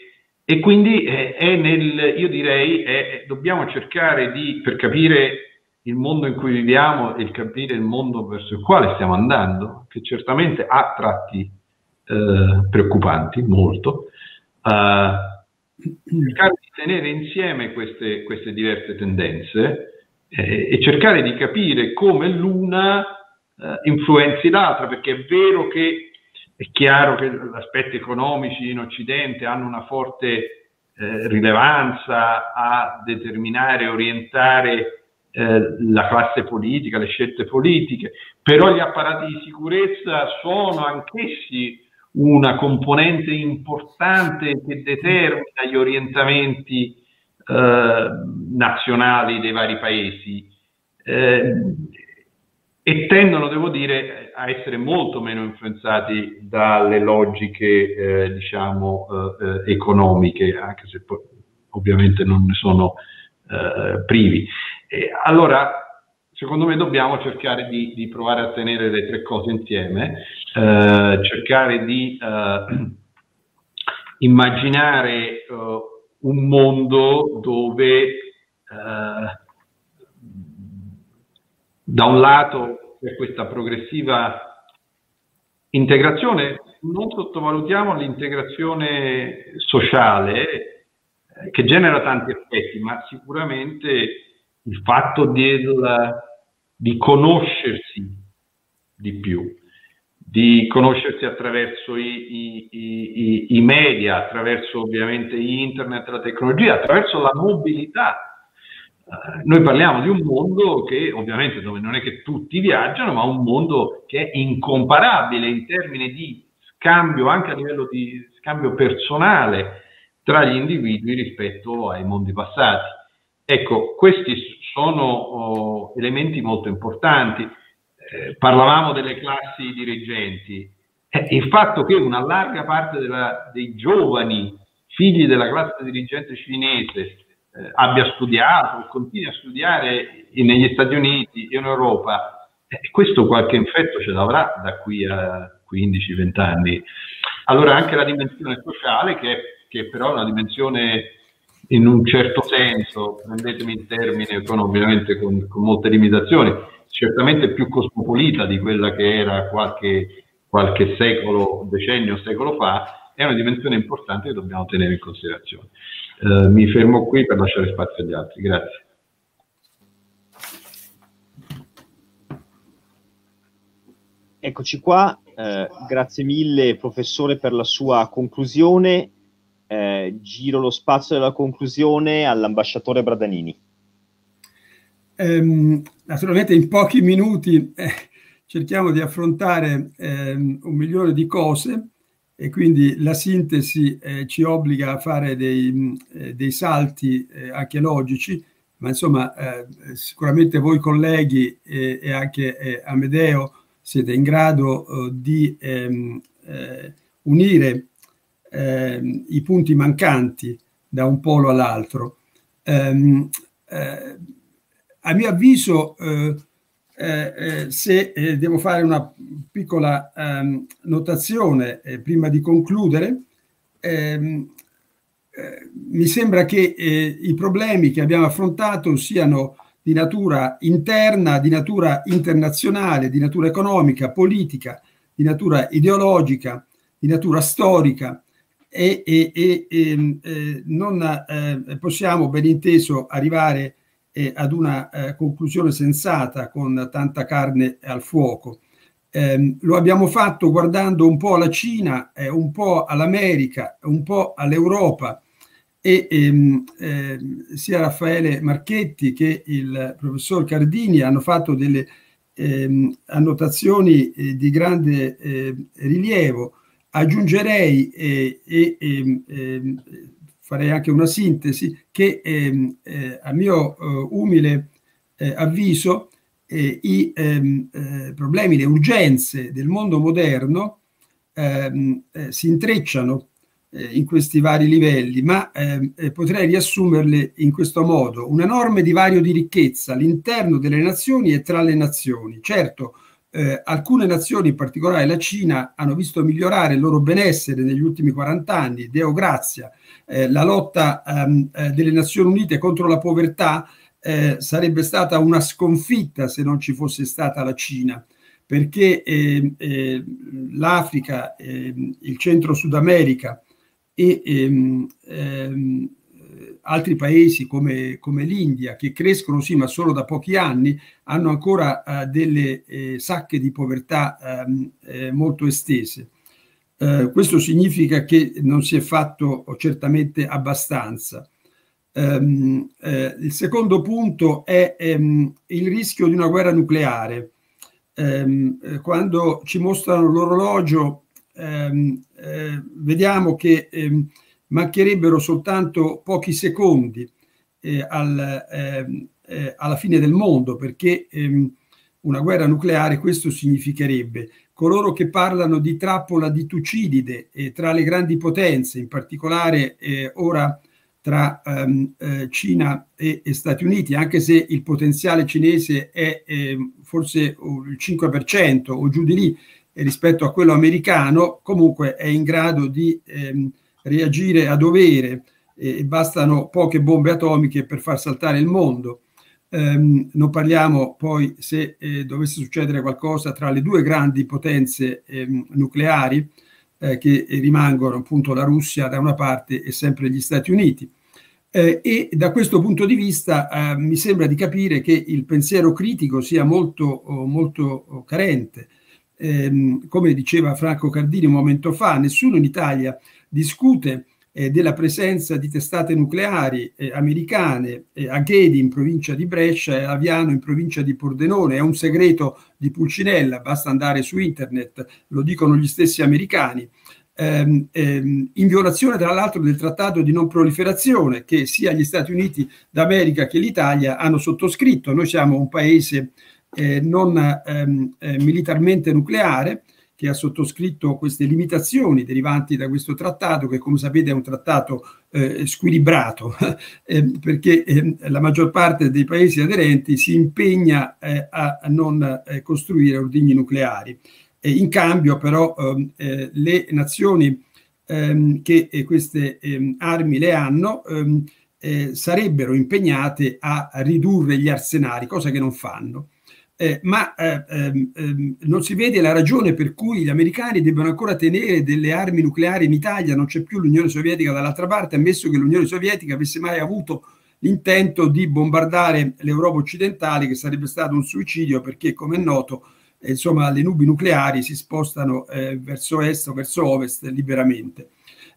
e quindi è, è nel, io direi, è, dobbiamo cercare di, per capire il mondo in cui viviamo e il capire il mondo verso il quale stiamo andando, che certamente ha tratti eh, preoccupanti, molto, eh, cercare di tenere insieme queste, queste diverse tendenze eh, e cercare di capire come l'una eh, influenzi l'altra, perché è vero che è chiaro che gli aspetti economici in Occidente hanno una forte eh, rilevanza a determinare, orientare la classe politica, le scelte politiche, però gli apparati di sicurezza sono anch'essi una componente importante che determina gli orientamenti eh, nazionali dei vari paesi eh, e tendono, devo dire, a essere molto meno influenzati dalle logiche eh, diciamo eh, economiche, anche se poi ovviamente non ne sono eh, privi. Eh, allora secondo me dobbiamo cercare di, di provare a tenere le tre cose insieme, eh, cercare di eh, immaginare eh, un mondo dove eh, da un lato c'è questa progressiva Integrazione, non sottovalutiamo l'integrazione sociale eh, che genera tanti effetti, ma sicuramente il fatto di, la, di conoscersi di più, di conoscersi attraverso i, i, i, i media, attraverso ovviamente internet, la tecnologia, attraverso la mobilità. Uh, noi parliamo di un mondo che ovviamente dove non è che tutti viaggiano, ma un mondo che è incomparabile in termini di scambio, anche a livello di scambio personale tra gli individui rispetto ai mondi passati. Ecco, questi sono oh, elementi molto importanti. Eh, parlavamo delle classi dirigenti, eh, il fatto che una larga parte della, dei giovani figli della classe dirigente cinese abbia studiato, continui a studiare negli Stati Uniti e in Europa, e questo qualche effetto ce l'avrà da qui a quindici venti anni. Allora anche la dimensione sociale, che, che però è una dimensione in un certo senso, prendetemi in termini, ovviamente con, con molte limitazioni, certamente più cosmopolita di quella che era qualche, qualche secolo, decennio, secolo fa, è una dimensione importante che dobbiamo tenere in considerazione. Uh, mi fermo qui per lasciare spazio agli altri, grazie. Eccoci qua, eh, grazie mille professore per la sua conclusione, eh, giro lo spazio della conclusione all'ambasciatore Bradanini. Ehm, naturalmente in pochi minuti eh, cerchiamo di affrontare eh, un milione di cose, e quindi la sintesi eh, ci obbliga a fare dei, eh, dei salti eh, anche logici, ma insomma eh, sicuramente voi colleghi eh, e anche eh, Amedeo siete in grado eh, di ehm, eh, unire ehm, i punti mancanti da un polo all'altro. Ehm, eh, a mio avviso eh, Eh, eh, se eh, devo fare una piccola ehm, notazione eh, prima di concludere, ehm, eh, mi sembra che eh, i problemi che abbiamo affrontato siano di natura interna, di natura internazionale, di natura economica, politica, di natura ideologica, di natura storica e, e, e, e eh, non eh, possiamo ben inteso arrivare ad una eh, conclusione sensata con tanta carne al fuoco. Eh, lo abbiamo fatto guardando un po' alla Cina, eh, un po' all'America, un po' all'Europa, e ehm, eh, sia Raffaele Marchetti che il professor Cardini hanno fatto delle ehm, annotazioni eh, di grande eh, rilievo. Aggiungerei e eh, eh, eh, farei anche una sintesi, che ehm, eh, a mio eh, umile eh, avviso eh, i ehm, eh, problemi, le urgenze del mondo moderno ehm, eh, si intrecciano eh, in questi vari livelli, ma ehm, eh, potrei riassumerle in questo modo. Un enorme divario di ricchezza all'interno delle nazioni e tra le nazioni. Certo, eh, alcune nazioni, in particolare la Cina, hanno visto migliorare il loro benessere negli ultimi quaranta anni, Deo grazia. Eh, la lotta ehm, eh, delle Nazioni Unite contro la povertà eh, sarebbe stata una sconfitta se non ci fosse stata la Cina, perché eh, eh, l'Africa, eh, il Centro Sud America e ehm, ehm, altri paesi come, come l'India, che crescono sì ma solo da pochi anni, hanno ancora eh, delle eh, sacche di povertà ehm, eh, molto estese. Eh, questo significa che non si è fatto certamente abbastanza. Um, eh, il secondo punto è um, il rischio di una guerra nucleare. Um, eh, quando ci mostrano l'orologio um, eh, vediamo che um, mancherebbero soltanto pochi secondi eh, al, eh, eh, alla fine del mondo, perché um, una guerra nucleare questo significherebbe. Coloro che parlano di trappola di Tucidide eh, tra le grandi potenze, in particolare eh, ora tra ehm, eh, Cina e, e Stati Uniti, anche se il potenziale cinese è eh, forse il cinque per cento o giù di lì eh, rispetto a quello americano, comunque è in grado di ehm, reagire a dovere, eh, e bastano poche bombe atomiche per far saltare il mondo. Um, non parliamo poi se eh, dovesse succedere qualcosa tra le due grandi potenze eh, nucleari eh, che rimangono, appunto, la Russia da una parte e sempre gli Stati Uniti. Eh, e da questo punto di vista eh, mi sembra di capire che il pensiero critico sia molto, molto carente. Eh, come diceva Franco Cardini un momento fa, nessuno in Italia discute della presenza di testate nucleari eh, americane eh, a Ghedi in provincia di Brescia e a Aviano in provincia di Pordenone. È un segreto di Pulcinella, basta andare su internet, lo dicono gli stessi americani, ehm, ehm, in violazione tra l'altro del trattato di non proliferazione che sia gli Stati Uniti d'America che l'Italia hanno sottoscritto. Noi siamo un paese eh, non ehm, eh, militarmente nucleare, che ha sottoscritto queste limitazioni derivanti da questo trattato, che come sapete è un trattato eh, squilibrato, eh, perché eh, la maggior parte dei paesi aderenti si impegna eh, a non eh, costruire ordigni nucleari. E in cambio però eh, le nazioni eh, che eh, queste eh, armi le hanno eh, eh, sarebbero impegnate a ridurre gli arsenali, cosa che non fanno. Eh, ma eh, ehm, non si vede la ragione per cui gli americani debbano ancora tenere delle armi nucleari in Italia. Non c'è più l'Unione Sovietica dall'altra parte, ammesso che l'Unione Sovietica avesse mai avuto l'intento di bombardare l'Europa occidentale, che sarebbe stato un suicidio, perché come è noto eh, insomma, le nubi nucleari si spostano eh, verso est o verso ovest liberamente.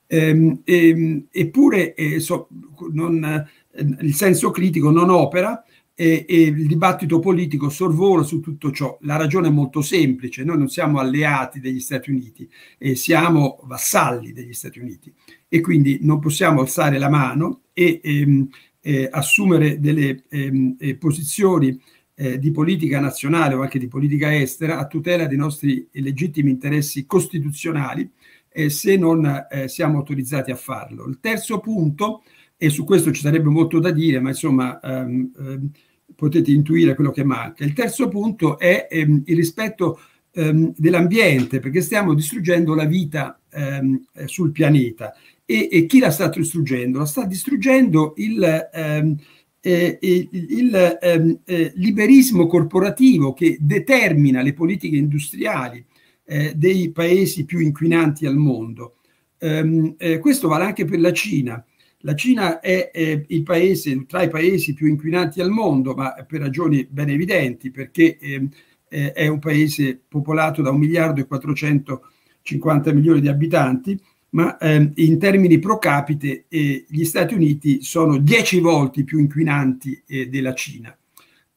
Ehm, ehm, eppure eh, so, non, eh, il senso critico non opera, e il dibattito politico sorvola su tutto ciò. La ragione è molto semplice: noi non siamo alleati degli Stati Uniti, e siamo vassalli degli Stati Uniti, e quindi non possiamo alzare la mano e ehm, eh, assumere delle ehm, eh, posizioni eh, di politica nazionale o anche di politica estera a tutela dei nostri legittimi interessi costituzionali eh, se non eh, siamo autorizzati a farlo. Il terzo punto, e su questo ci sarebbe molto da dire, ma insomma ehm, ehm, potete intuire quello che manca. Il terzo punto è ehm, il rispetto ehm, dell'ambiente, perché stiamo distruggendo la vita ehm, sul pianeta. E, e chi la sta distruggendo? La sta distruggendo il, ehm, eh, il, il ehm, eh, liberismo corporativo che determina le politiche industriali eh, dei paesi più inquinanti al mondo. Ehm, eh, questo vale anche per la Cina. La Cina è eh, il paese, tra i paesi più inquinanti al mondo, ma per ragioni ben evidenti, perché eh, eh, è un paese popolato da un miliardo e quattrocentocinquanta milioni di abitanti, ma eh, in termini pro capite eh, gli Stati Uniti sono dieci volte più inquinanti eh, della Cina.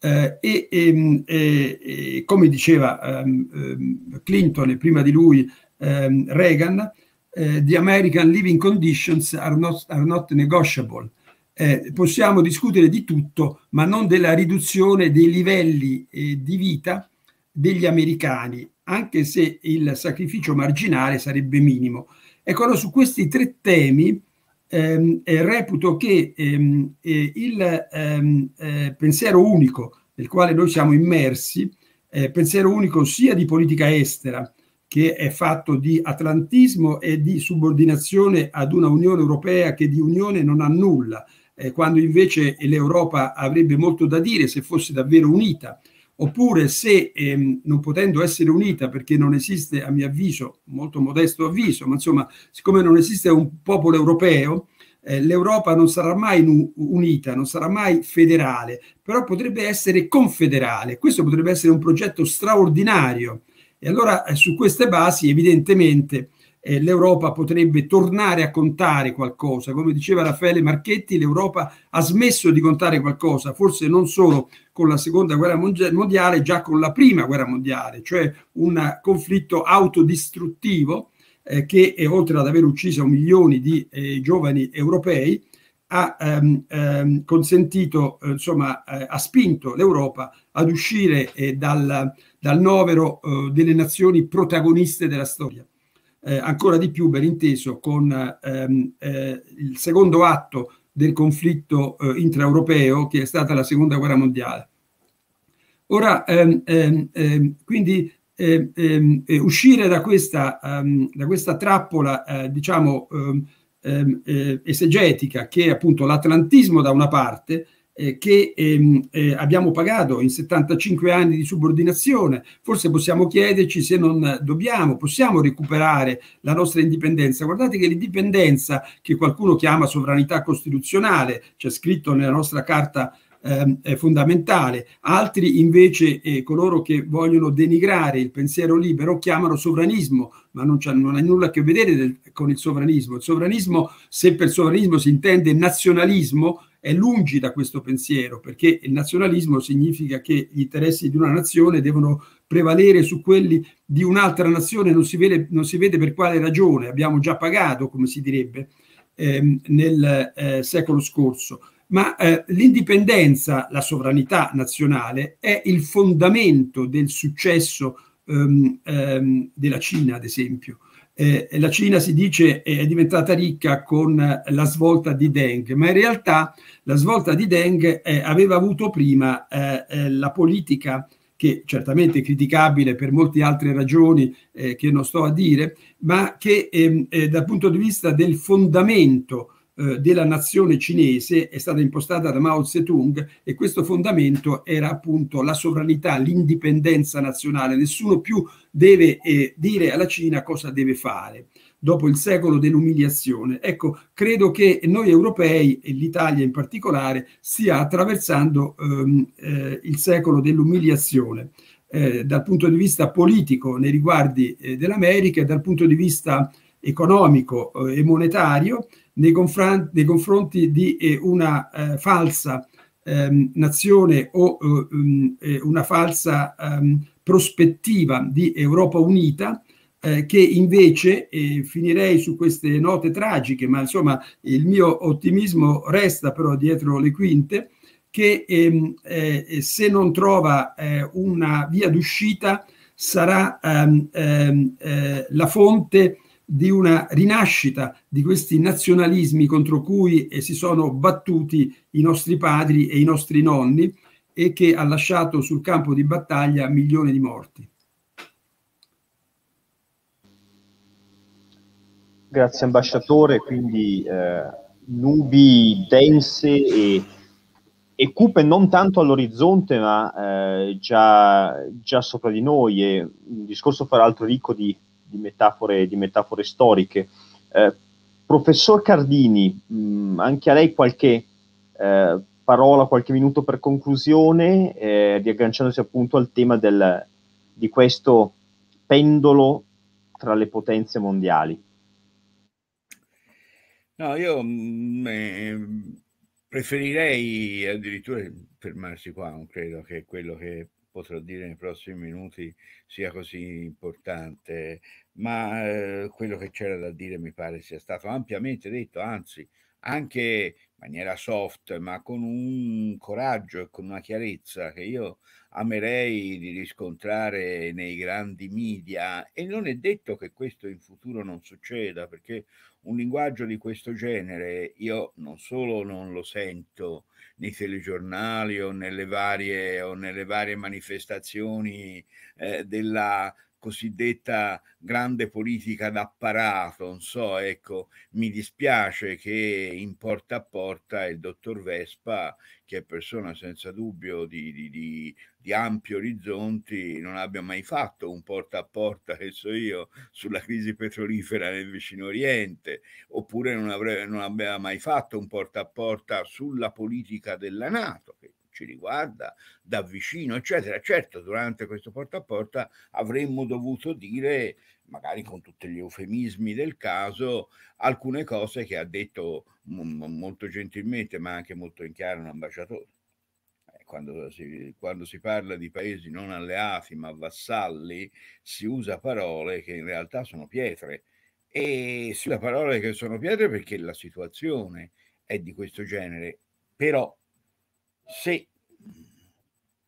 Eh, e, e, e come diceva um, Clinton e prima di lui um, Reagan, Eh, the American living conditions are not, are not negotiable. Eh, possiamo discutere di tutto, ma non della riduzione dei livelli eh, di vita degli americani, anche se il sacrificio marginale sarebbe minimo. Ecco, allora, su questi tre temi ehm, eh, reputo che ehm, eh, il ehm, eh, pensiero unico nel quale noi siamo immersi, eh, pensiero unico sia di politica estera, che è fatto di atlantismo e di subordinazione ad una Unione Europea che di Unione non ha nulla, eh, quando invece l'Europa avrebbe molto da dire se fosse davvero unita, oppure se ehm, non potendo essere unita, perché non esiste, a mio avviso, molto modesto avviso, ma insomma, siccome non esiste un popolo europeo, eh, l'Europa non sarà mai unita, non sarà mai federale, però potrebbe essere confederale. Questo potrebbe essere un progetto straordinario. E allora eh, su queste basi evidentemente eh, l'Europa potrebbe tornare a contare qualcosa. Come diceva Raffaele Marchetti, l'Europa ha smesso di contare qualcosa, forse non solo con la seconda guerra mondiale, già con la prima guerra mondiale, cioè un conflitto autodistruttivo eh, che oltre ad aver ucciso milioni di eh, giovani europei ha ehm, ehm, consentito, eh, insomma, eh, ha spinto l'Europa ad uscire eh, dal... dal novero eh, delle nazioni protagoniste della storia. Eh, ancora di più, ben inteso, con ehm, eh, il secondo atto del conflitto eh, intraeuropeo, che è stata la seconda guerra mondiale. Ora, ehm, ehm, ehm, quindi, ehm, ehm, eh, uscire da questa, ehm, da questa trappola, eh, diciamo, ehm, ehm, eh, esegetica, che è appunto l'atlantismo da una parte, eh, che ehm, eh, abbiamo pagato in settantacinque anni di subordinazione, forse possiamo chiederci se non dobbiamo, possiamo recuperare la nostra indipendenza. Guardate che l'indipendenza, che qualcuno chiama sovranità costituzionale, c'è scritto nella nostra carta Eh, fondamentale, altri invece eh, coloro che vogliono denigrare il pensiero libero chiamano sovranismo, ma non, non ha nulla a che vedere del, con il sovranismo. Il sovranismo, se per sovranismo si intende nazionalismo, è lungi da questo pensiero, perché il nazionalismo significa che gli interessi di una nazione devono prevalere su quelli di un'altra nazione, non si vede, non si vede per quale ragione, abbiamo già pagato, come si direbbe, ehm, nel eh, secolo scorso. Ma eh, l'indipendenza, la sovranità nazionale, è il fondamento del successo um, um, della Cina, ad esempio. Eh, la Cina, si dice, è diventata ricca con la svolta di Deng, ma in realtà la svolta di Deng eh, aveva avuto prima eh, eh, la politica, che certamente è criticabile per molte altre ragioni eh, che non sto a dire, ma che eh, eh, dal punto di vista del fondamento della nazione cinese è stata impostata da Mao Zedong, e questo fondamento era appunto la sovranità, l'indipendenza nazionale. Nessuno più deve eh, dire alla Cina cosa deve fare dopo il secolo dell'umiliazione. Ecco, credo che noi europei, e l'Italia in particolare, stia attraversando ehm, eh, il secolo dell'umiliazione eh, dal punto di vista politico nei riguardi eh, dell'America, e dal punto di vista economico eh, e monetario nei confronti, nei confronti di eh, una eh, falsa eh, nazione o eh, una falsa eh, prospettiva di Europa unita, eh, che invece, eh, finirei su queste note tragiche, ma insomma il mio ottimismo resta però dietro le quinte, che eh, eh, se non trova eh, una via d'uscita sarà ehm, ehm, eh, la fonte di una rinascita di questi nazionalismi contro cui eh, si sono battuti i nostri padri e i nostri nonni, e che ha lasciato sul campo di battaglia milioni di morti. Grazie ambasciatore, quindi eh, nubi dense e, e cupe non tanto all'orizzonte, ma eh, già, già sopra di noi, e un discorso peraltro ricco di Di metafore, di metafore storiche. Eh, professor Cardini, mh, anche a lei qualche eh, parola, qualche minuto per conclusione, eh, riagganciandosi appunto al tema del, di questo pendolo tra le potenze mondiali. No, io mh, preferirei addirittura fermarsi qua, non credo che quello che potrò dire nei prossimi minuti sia così importante, ma eh, quello che c'era da dire mi pare sia stato ampiamente detto, anzi anche in maniera soft, ma con un coraggio e con una chiarezza che io amerei di riscontrare nei grandi media, e non è detto che questo in futuro non succeda, perché un linguaggio di questo genere io non solo non lo sento nei telegiornali o nelle varie, o nelle varie manifestazioni eh, della cosiddetta grande politica d'apparato, non so, ecco, mi dispiace che in Porta a Porta il dottor Vespa, che è persona senza dubbio di, di, di, di ampi orizzonti, non abbia mai fatto un porta a porta, che so io, sulla crisi petrolifera nel vicino Oriente, oppure non, avrebbe, non abbia mai fatto un porta a porta sulla politica della NATO, che ci riguarda da vicino, eccetera. Certo, durante questo porta a porta avremmo dovuto dire, magari con tutti gli eufemismi del caso, alcune cose che ha detto molto gentilmente, ma anche molto in chiaro, un ambasciatore. Quando si, quando si parla di paesi non alleati ma vassalli, si usa parole che in realtà sono pietre, e sulla parole che sono pietre perché la situazione è di questo genere. Però se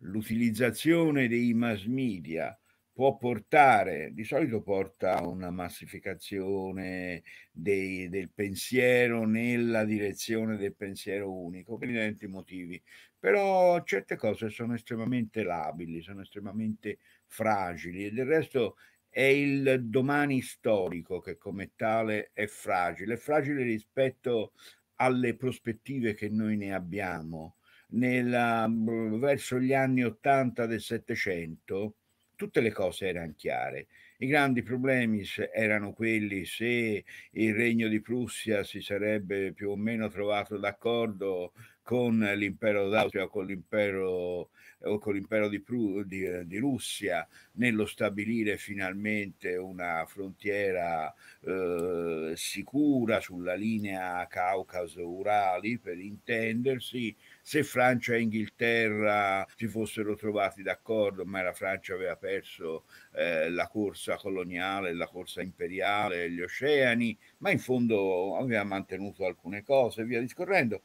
l'utilizzazione dei mass media può portare, di solito porta a una massificazione dei, del pensiero nella direzione del pensiero unico, per evidenti motivi, però certe cose sono estremamente labili, sono estremamente fragili, e del resto è il domani storico che come tale è fragile, è fragile rispetto alle prospettive che noi ne abbiamo. nella, verso gli anni ottanta del Settecento, tutte le cose erano chiare. I grandi problemi erano quelli se il Regno di Prussia si sarebbe più o meno trovato d'accordo con l'impero d'Austria o con l'impero o con l'impero di, di, di Russia nello stabilire finalmente una frontiera eh, sicura sulla linea Caucaso-Urali, per intendersi, se Francia e Inghilterra si fossero trovati d'accordo, ma la Francia aveva perso eh, la corsa coloniale, la corsa imperiale, gli oceani, ma in fondo aveva mantenuto alcune cose e via discorrendo.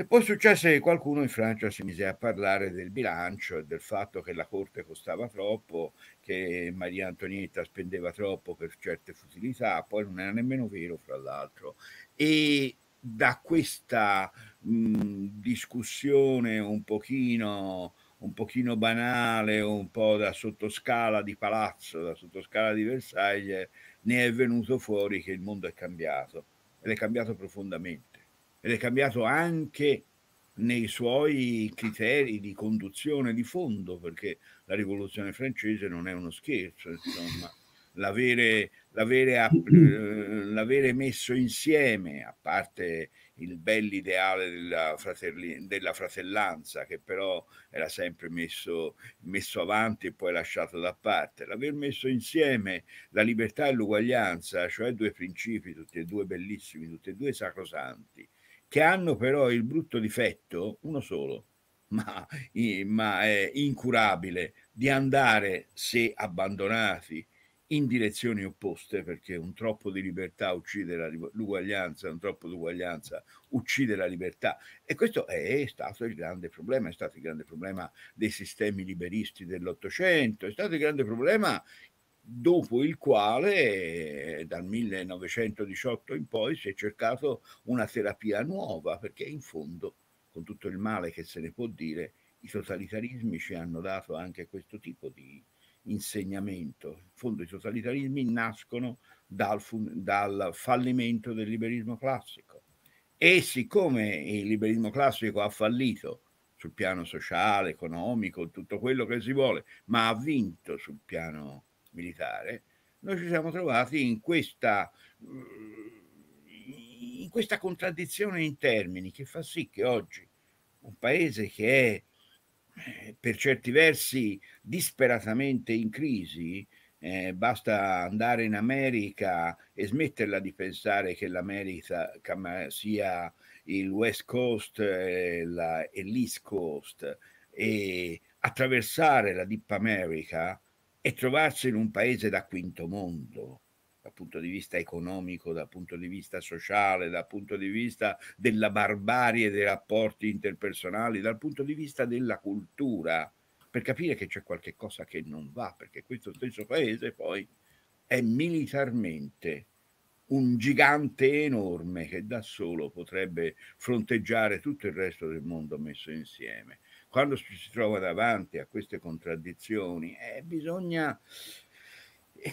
E poi successe che qualcuno in Francia si mise a parlare del bilancio e del fatto che la corte costava troppo, che Maria Antonietta spendeva troppo per certe futilità, poi non era nemmeno vero, fra l'altro. E da questa mh, discussione un pochino, un pochino banale, un po' da sottoscala di palazzo, da sottoscala di Versailles, ne è venuto fuori che il mondo è cambiato, ed è cambiato profondamente. Ed è cambiato anche nei suoi criteri di conduzione di fondo, perché la rivoluzione francese non è uno scherzo, insomma, l'avere, l'avere, l'avere messo insieme, a parte il bell'ideale della, della fratellanza, che però era sempre messo, messo avanti e poi lasciato da parte, l'aver messo insieme la libertà e l'uguaglianza, cioè due principi, tutti e due bellissimi, tutti e due sacrosanti, che hanno però il brutto difetto, uno solo, ma, ma è incurabile, di andare, se abbandonati, in direzioni opposte, perché un troppo di libertà uccide l'uguaglianza, un troppo di uguaglianza uccide la libertà. E questo è stato il grande problema, è stato il grande problema dei sistemi liberisti dell'Ottocento, è stato il grande problema dopo il quale dal millenovecentodiciotto in poi si è cercato una terapia nuova, perché in fondo, con tutto il male che se ne può dire, i totalitarismi ci hanno dato anche questo tipo di insegnamento. In fondo i totalitarismi nascono dal, dal fallimento del liberismo classico, e siccome il liberismo classico ha fallito sul piano sociale, economico, tutto quello che si vuole, ma ha vinto sul piano militare, noi ci siamo trovati in questa, in questa contraddizione in termini che fa sì che oggi un paese che è per certi versi disperatamente in crisi, eh, basta andare in America e smetterla di pensare che l'America sia il West Coast e, la, e l'East Coast, e attraversare la Deep America e trovarsi in un paese da quinto mondo dal punto di vista economico, dal punto di vista sociale, dal punto di vista della barbarie dei rapporti interpersonali, dal punto di vista della cultura, per capire che c'è qualche cosa che non va, perché questo stesso paese poi è militarmente un gigante enorme che da solo potrebbe fronteggiare tutto il resto del mondo messo insieme. Quando ci si trova davanti a queste contraddizioni, eh, bisogna,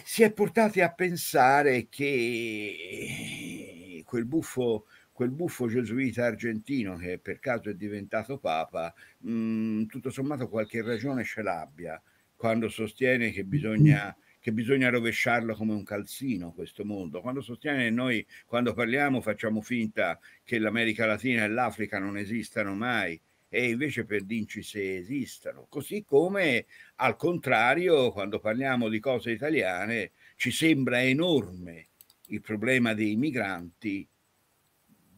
si è portati a pensare che quel buffo, quel buffo gesuita argentino che per caso è diventato papa, mh, tutto sommato qualche ragione ce l'abbia quando sostiene che bisogna, che bisogna rovesciarlo come un calzino questo mondo, quando sostiene che noi, quando parliamo, facciamo finta che l'America Latina e l'Africa non esistano mai, e invece per dirci se esistano, così come al contrario quando parliamo di cose italiane ci sembra enorme il problema dei migranti,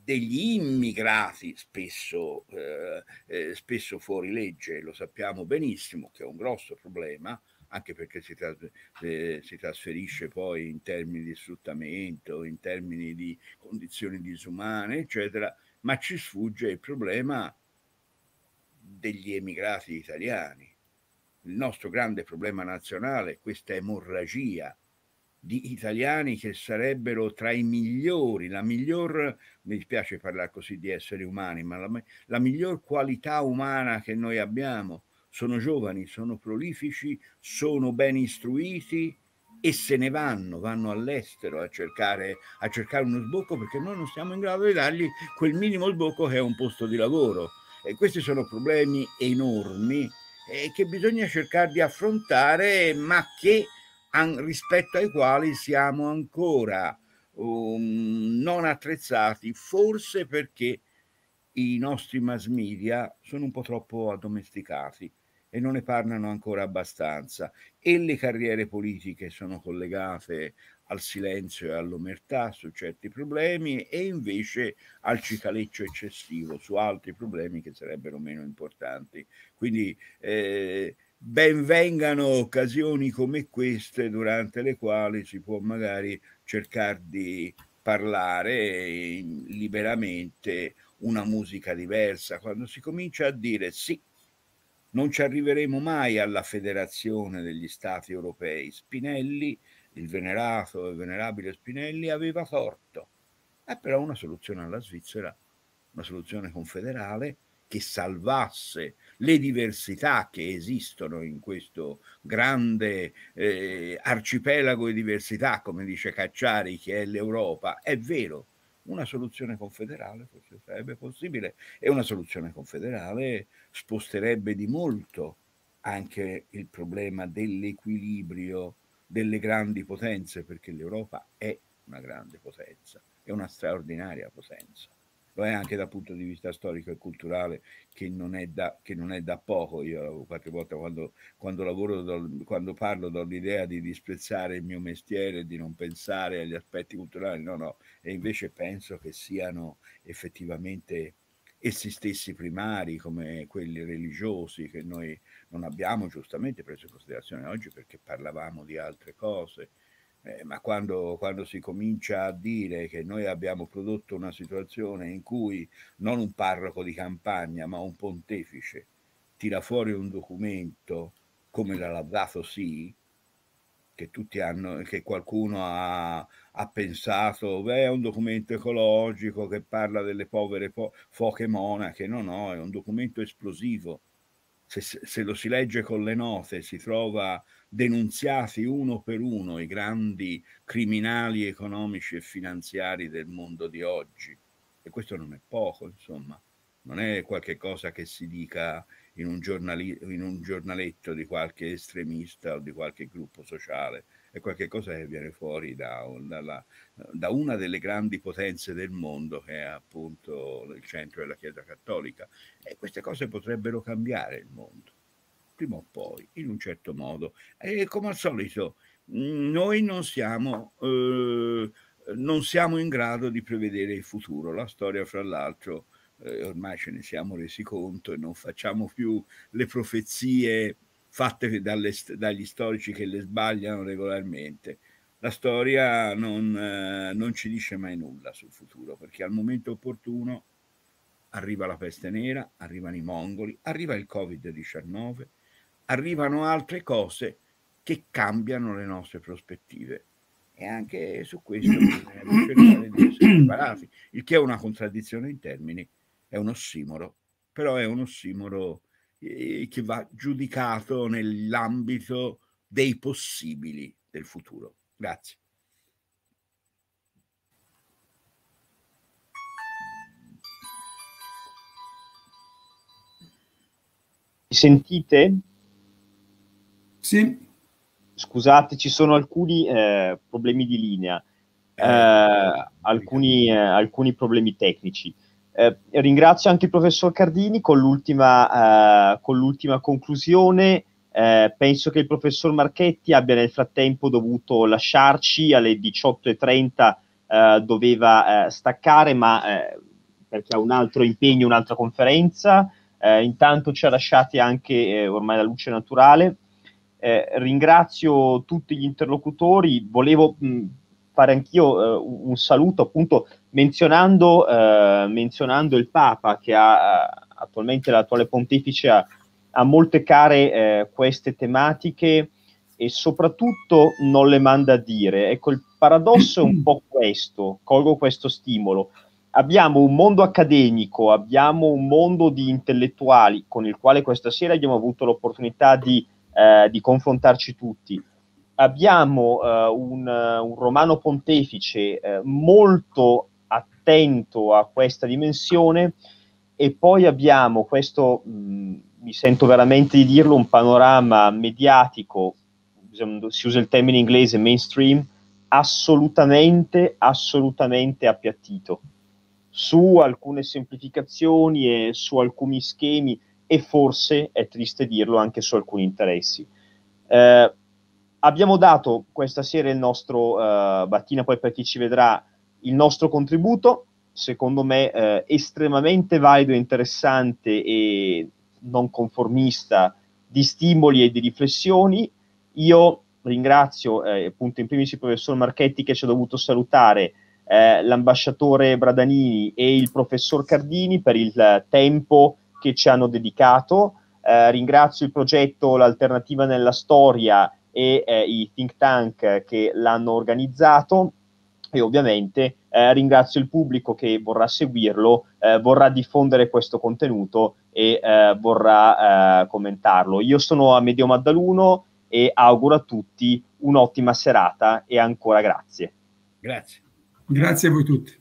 degli immigrati spesso, eh, eh, spesso fuori legge, lo sappiamo benissimo che è un grosso problema, anche perché si, tras eh, si trasferisce poi in termini di sfruttamento, in termini di condizioni disumane eccetera, ma ci sfugge il problema degli emigrati italiani. Il nostro grande problema nazionale è questa emorragia di italiani che sarebbero tra i migliori, la miglior, mi dispiace parlare così di esseri umani, ma la, la miglior qualità umana che noi abbiamo. Sono giovani, sono prolifici, sono ben istruiti e se ne vanno, vanno all'estero a cercare, a cercare uno sbocco, perché noi non siamo in grado di dargli quel minimo sbocco che è un posto di lavoro. E questi sono problemi enormi eh, che bisogna cercare di affrontare, ma che an, rispetto ai quali siamo ancora um, non attrezzati, forse perché i nostri mass media sono un po' troppo addomesticati e non ne parlano ancora abbastanza, e le carriere politiche sono collegate al silenzio e all'omertà su certi problemi e invece al cicaleccio eccessivo su altri problemi che sarebbero meno importanti. Quindi eh, ben vengano occasioni come queste, durante le quali si può magari cercare di parlare liberamente una musica diversa. Quando si comincia a dire sì, non ci arriveremo mai alla federazione degli stati europei, Spinelli, il venerato e venerabile Spinelli, aveva torto. È però una soluzione alla Svizzera, una soluzione confederale che salvasse le diversità che esistono in questo grande eh, arcipelago di diversità, come dice Cacciari, che è l'Europa. È vero, una soluzione confederale forse sarebbe possibile, e una soluzione confederale sposterebbe di molto anche il problema dell'equilibrio delle grandi potenze, perché l'Europa è una grande potenza, è una straordinaria potenza, lo è anche dal punto di vista storico e culturale, che non è da, che non è da poco. Io qualche volta quando, quando lavoro, do, quando parlo, do l'idea di disprezzare il mio mestiere, di non pensare agli aspetti culturali, no no, e invece penso che siano effettivamente essi stessi primari, come quelli religiosi, che noi non abbiamo giustamente preso in considerazione oggi perché parlavamo di altre cose. Eh, ma quando, quando si comincia a dire che noi abbiamo prodotto una situazione in cui non un parroco di campagna ma un pontefice tira fuori un documento come la Laudato Si', che tutti hanno, che qualcuno ha, ha pensato, beh, è un documento ecologico che parla delle povere po foche monache. No, no, è un documento esplosivo. Se, se lo si legge con le note, si trova denunziati uno per uno i grandi criminali economici e finanziari del mondo di oggi. E questo non è poco, insomma. Non è qualche cosa che si dica in un, in un giornaletto di qualche estremista o di qualche gruppo sociale, è qualche cosa che viene fuori da, da, la, da una delle grandi potenze del mondo, che è appunto il centro della Chiesa Cattolica. E queste cose potrebbero cambiare il mondo, prima o poi, in un certo modo. E come al solito, noi non siamo... Eh, non siamo in grado di prevedere il futuro. La storia, fra l'altro, ormai ce ne siamo resi conto, e non facciamo più le profezie fatte dalle, dagli storici che le sbagliano regolarmente. La storia non, eh, non ci dice mai nulla sul futuro, perché al momento opportuno arriva la peste nera, arrivano i mongoli, arriva il covid diciannove, arrivano altre cose che cambiano le nostre prospettive. E anche su questo bisogna cercare di essere preparati, il che è una contraddizione in termini. È un ossimoro, però è un ossimoro eh, che va giudicato nell'ambito dei possibili del futuro. Grazie. Mi sentite? Sì. Scusate, ci sono alcuni eh, problemi di linea, eh, alcuni, eh, alcuni problemi tecnici. Eh, ringrazio anche il professor Cardini con l'ultima eh, con l'ultima conclusione. Eh, penso che il professor Marchetti abbia nel frattempo dovuto lasciarci alle diciotto e trenta, eh, doveva eh, staccare, ma eh, perché ha un altro impegno, un'altra conferenza. Eh, intanto ci ha lasciati anche eh, ormai la luce naturale. Eh, ringrazio tutti gli interlocutori. Volevo mh, fare anch'io eh, un saluto, appunto, menzionando, eh, menzionando il Papa, che ha attualmente, l'attuale pontefice, ha, ha molte care eh, queste tematiche e soprattutto non le manda a dire. Ecco, il paradosso è un po' questo, colgo questo stimolo. Abbiamo un mondo accademico, abbiamo un mondo di intellettuali con il quale questa sera abbiamo avuto l'opportunità di, eh, di confrontarci tutti. Abbiamo eh, un, un Romano Pontefice eh, molto attento a questa dimensione, E poi abbiamo questo, mh, mi sento veramente di dirlo, un panorama mediatico, si usa il termine inglese mainstream, assolutamente, assolutamente appiattito su alcune semplificazioni e su alcuni schemi, e forse, è triste dirlo, anche su alcuni interessi. Eh, abbiamo dato questa sera il nostro, eh, Battina poi per chi ci vedrà, il nostro contributo, secondo me eh, estremamente valido e interessante e non conformista di stimoli e di riflessioni. Io ringrazio eh, appunto in primis il professor Marchetti che ci ha dovuto salutare, eh, l'ambasciatore Bradanini e il professor Cardini per il tempo che ci hanno dedicato. Eh, ringrazio il progetto L'Alternativa nella Storia e eh, i think tank che l'hanno organizzato, e ovviamente eh, ringrazio il pubblico che vorrà seguirlo, eh, vorrà diffondere questo contenuto e eh, vorrà eh, commentarlo. Io sono Amedeo Maddaluno e auguro a tutti un'ottima serata e ancora grazie. Grazie. Grazie a voi tutti.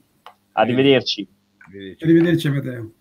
Arrivederci. Arrivederci, Arrivederci Matteo.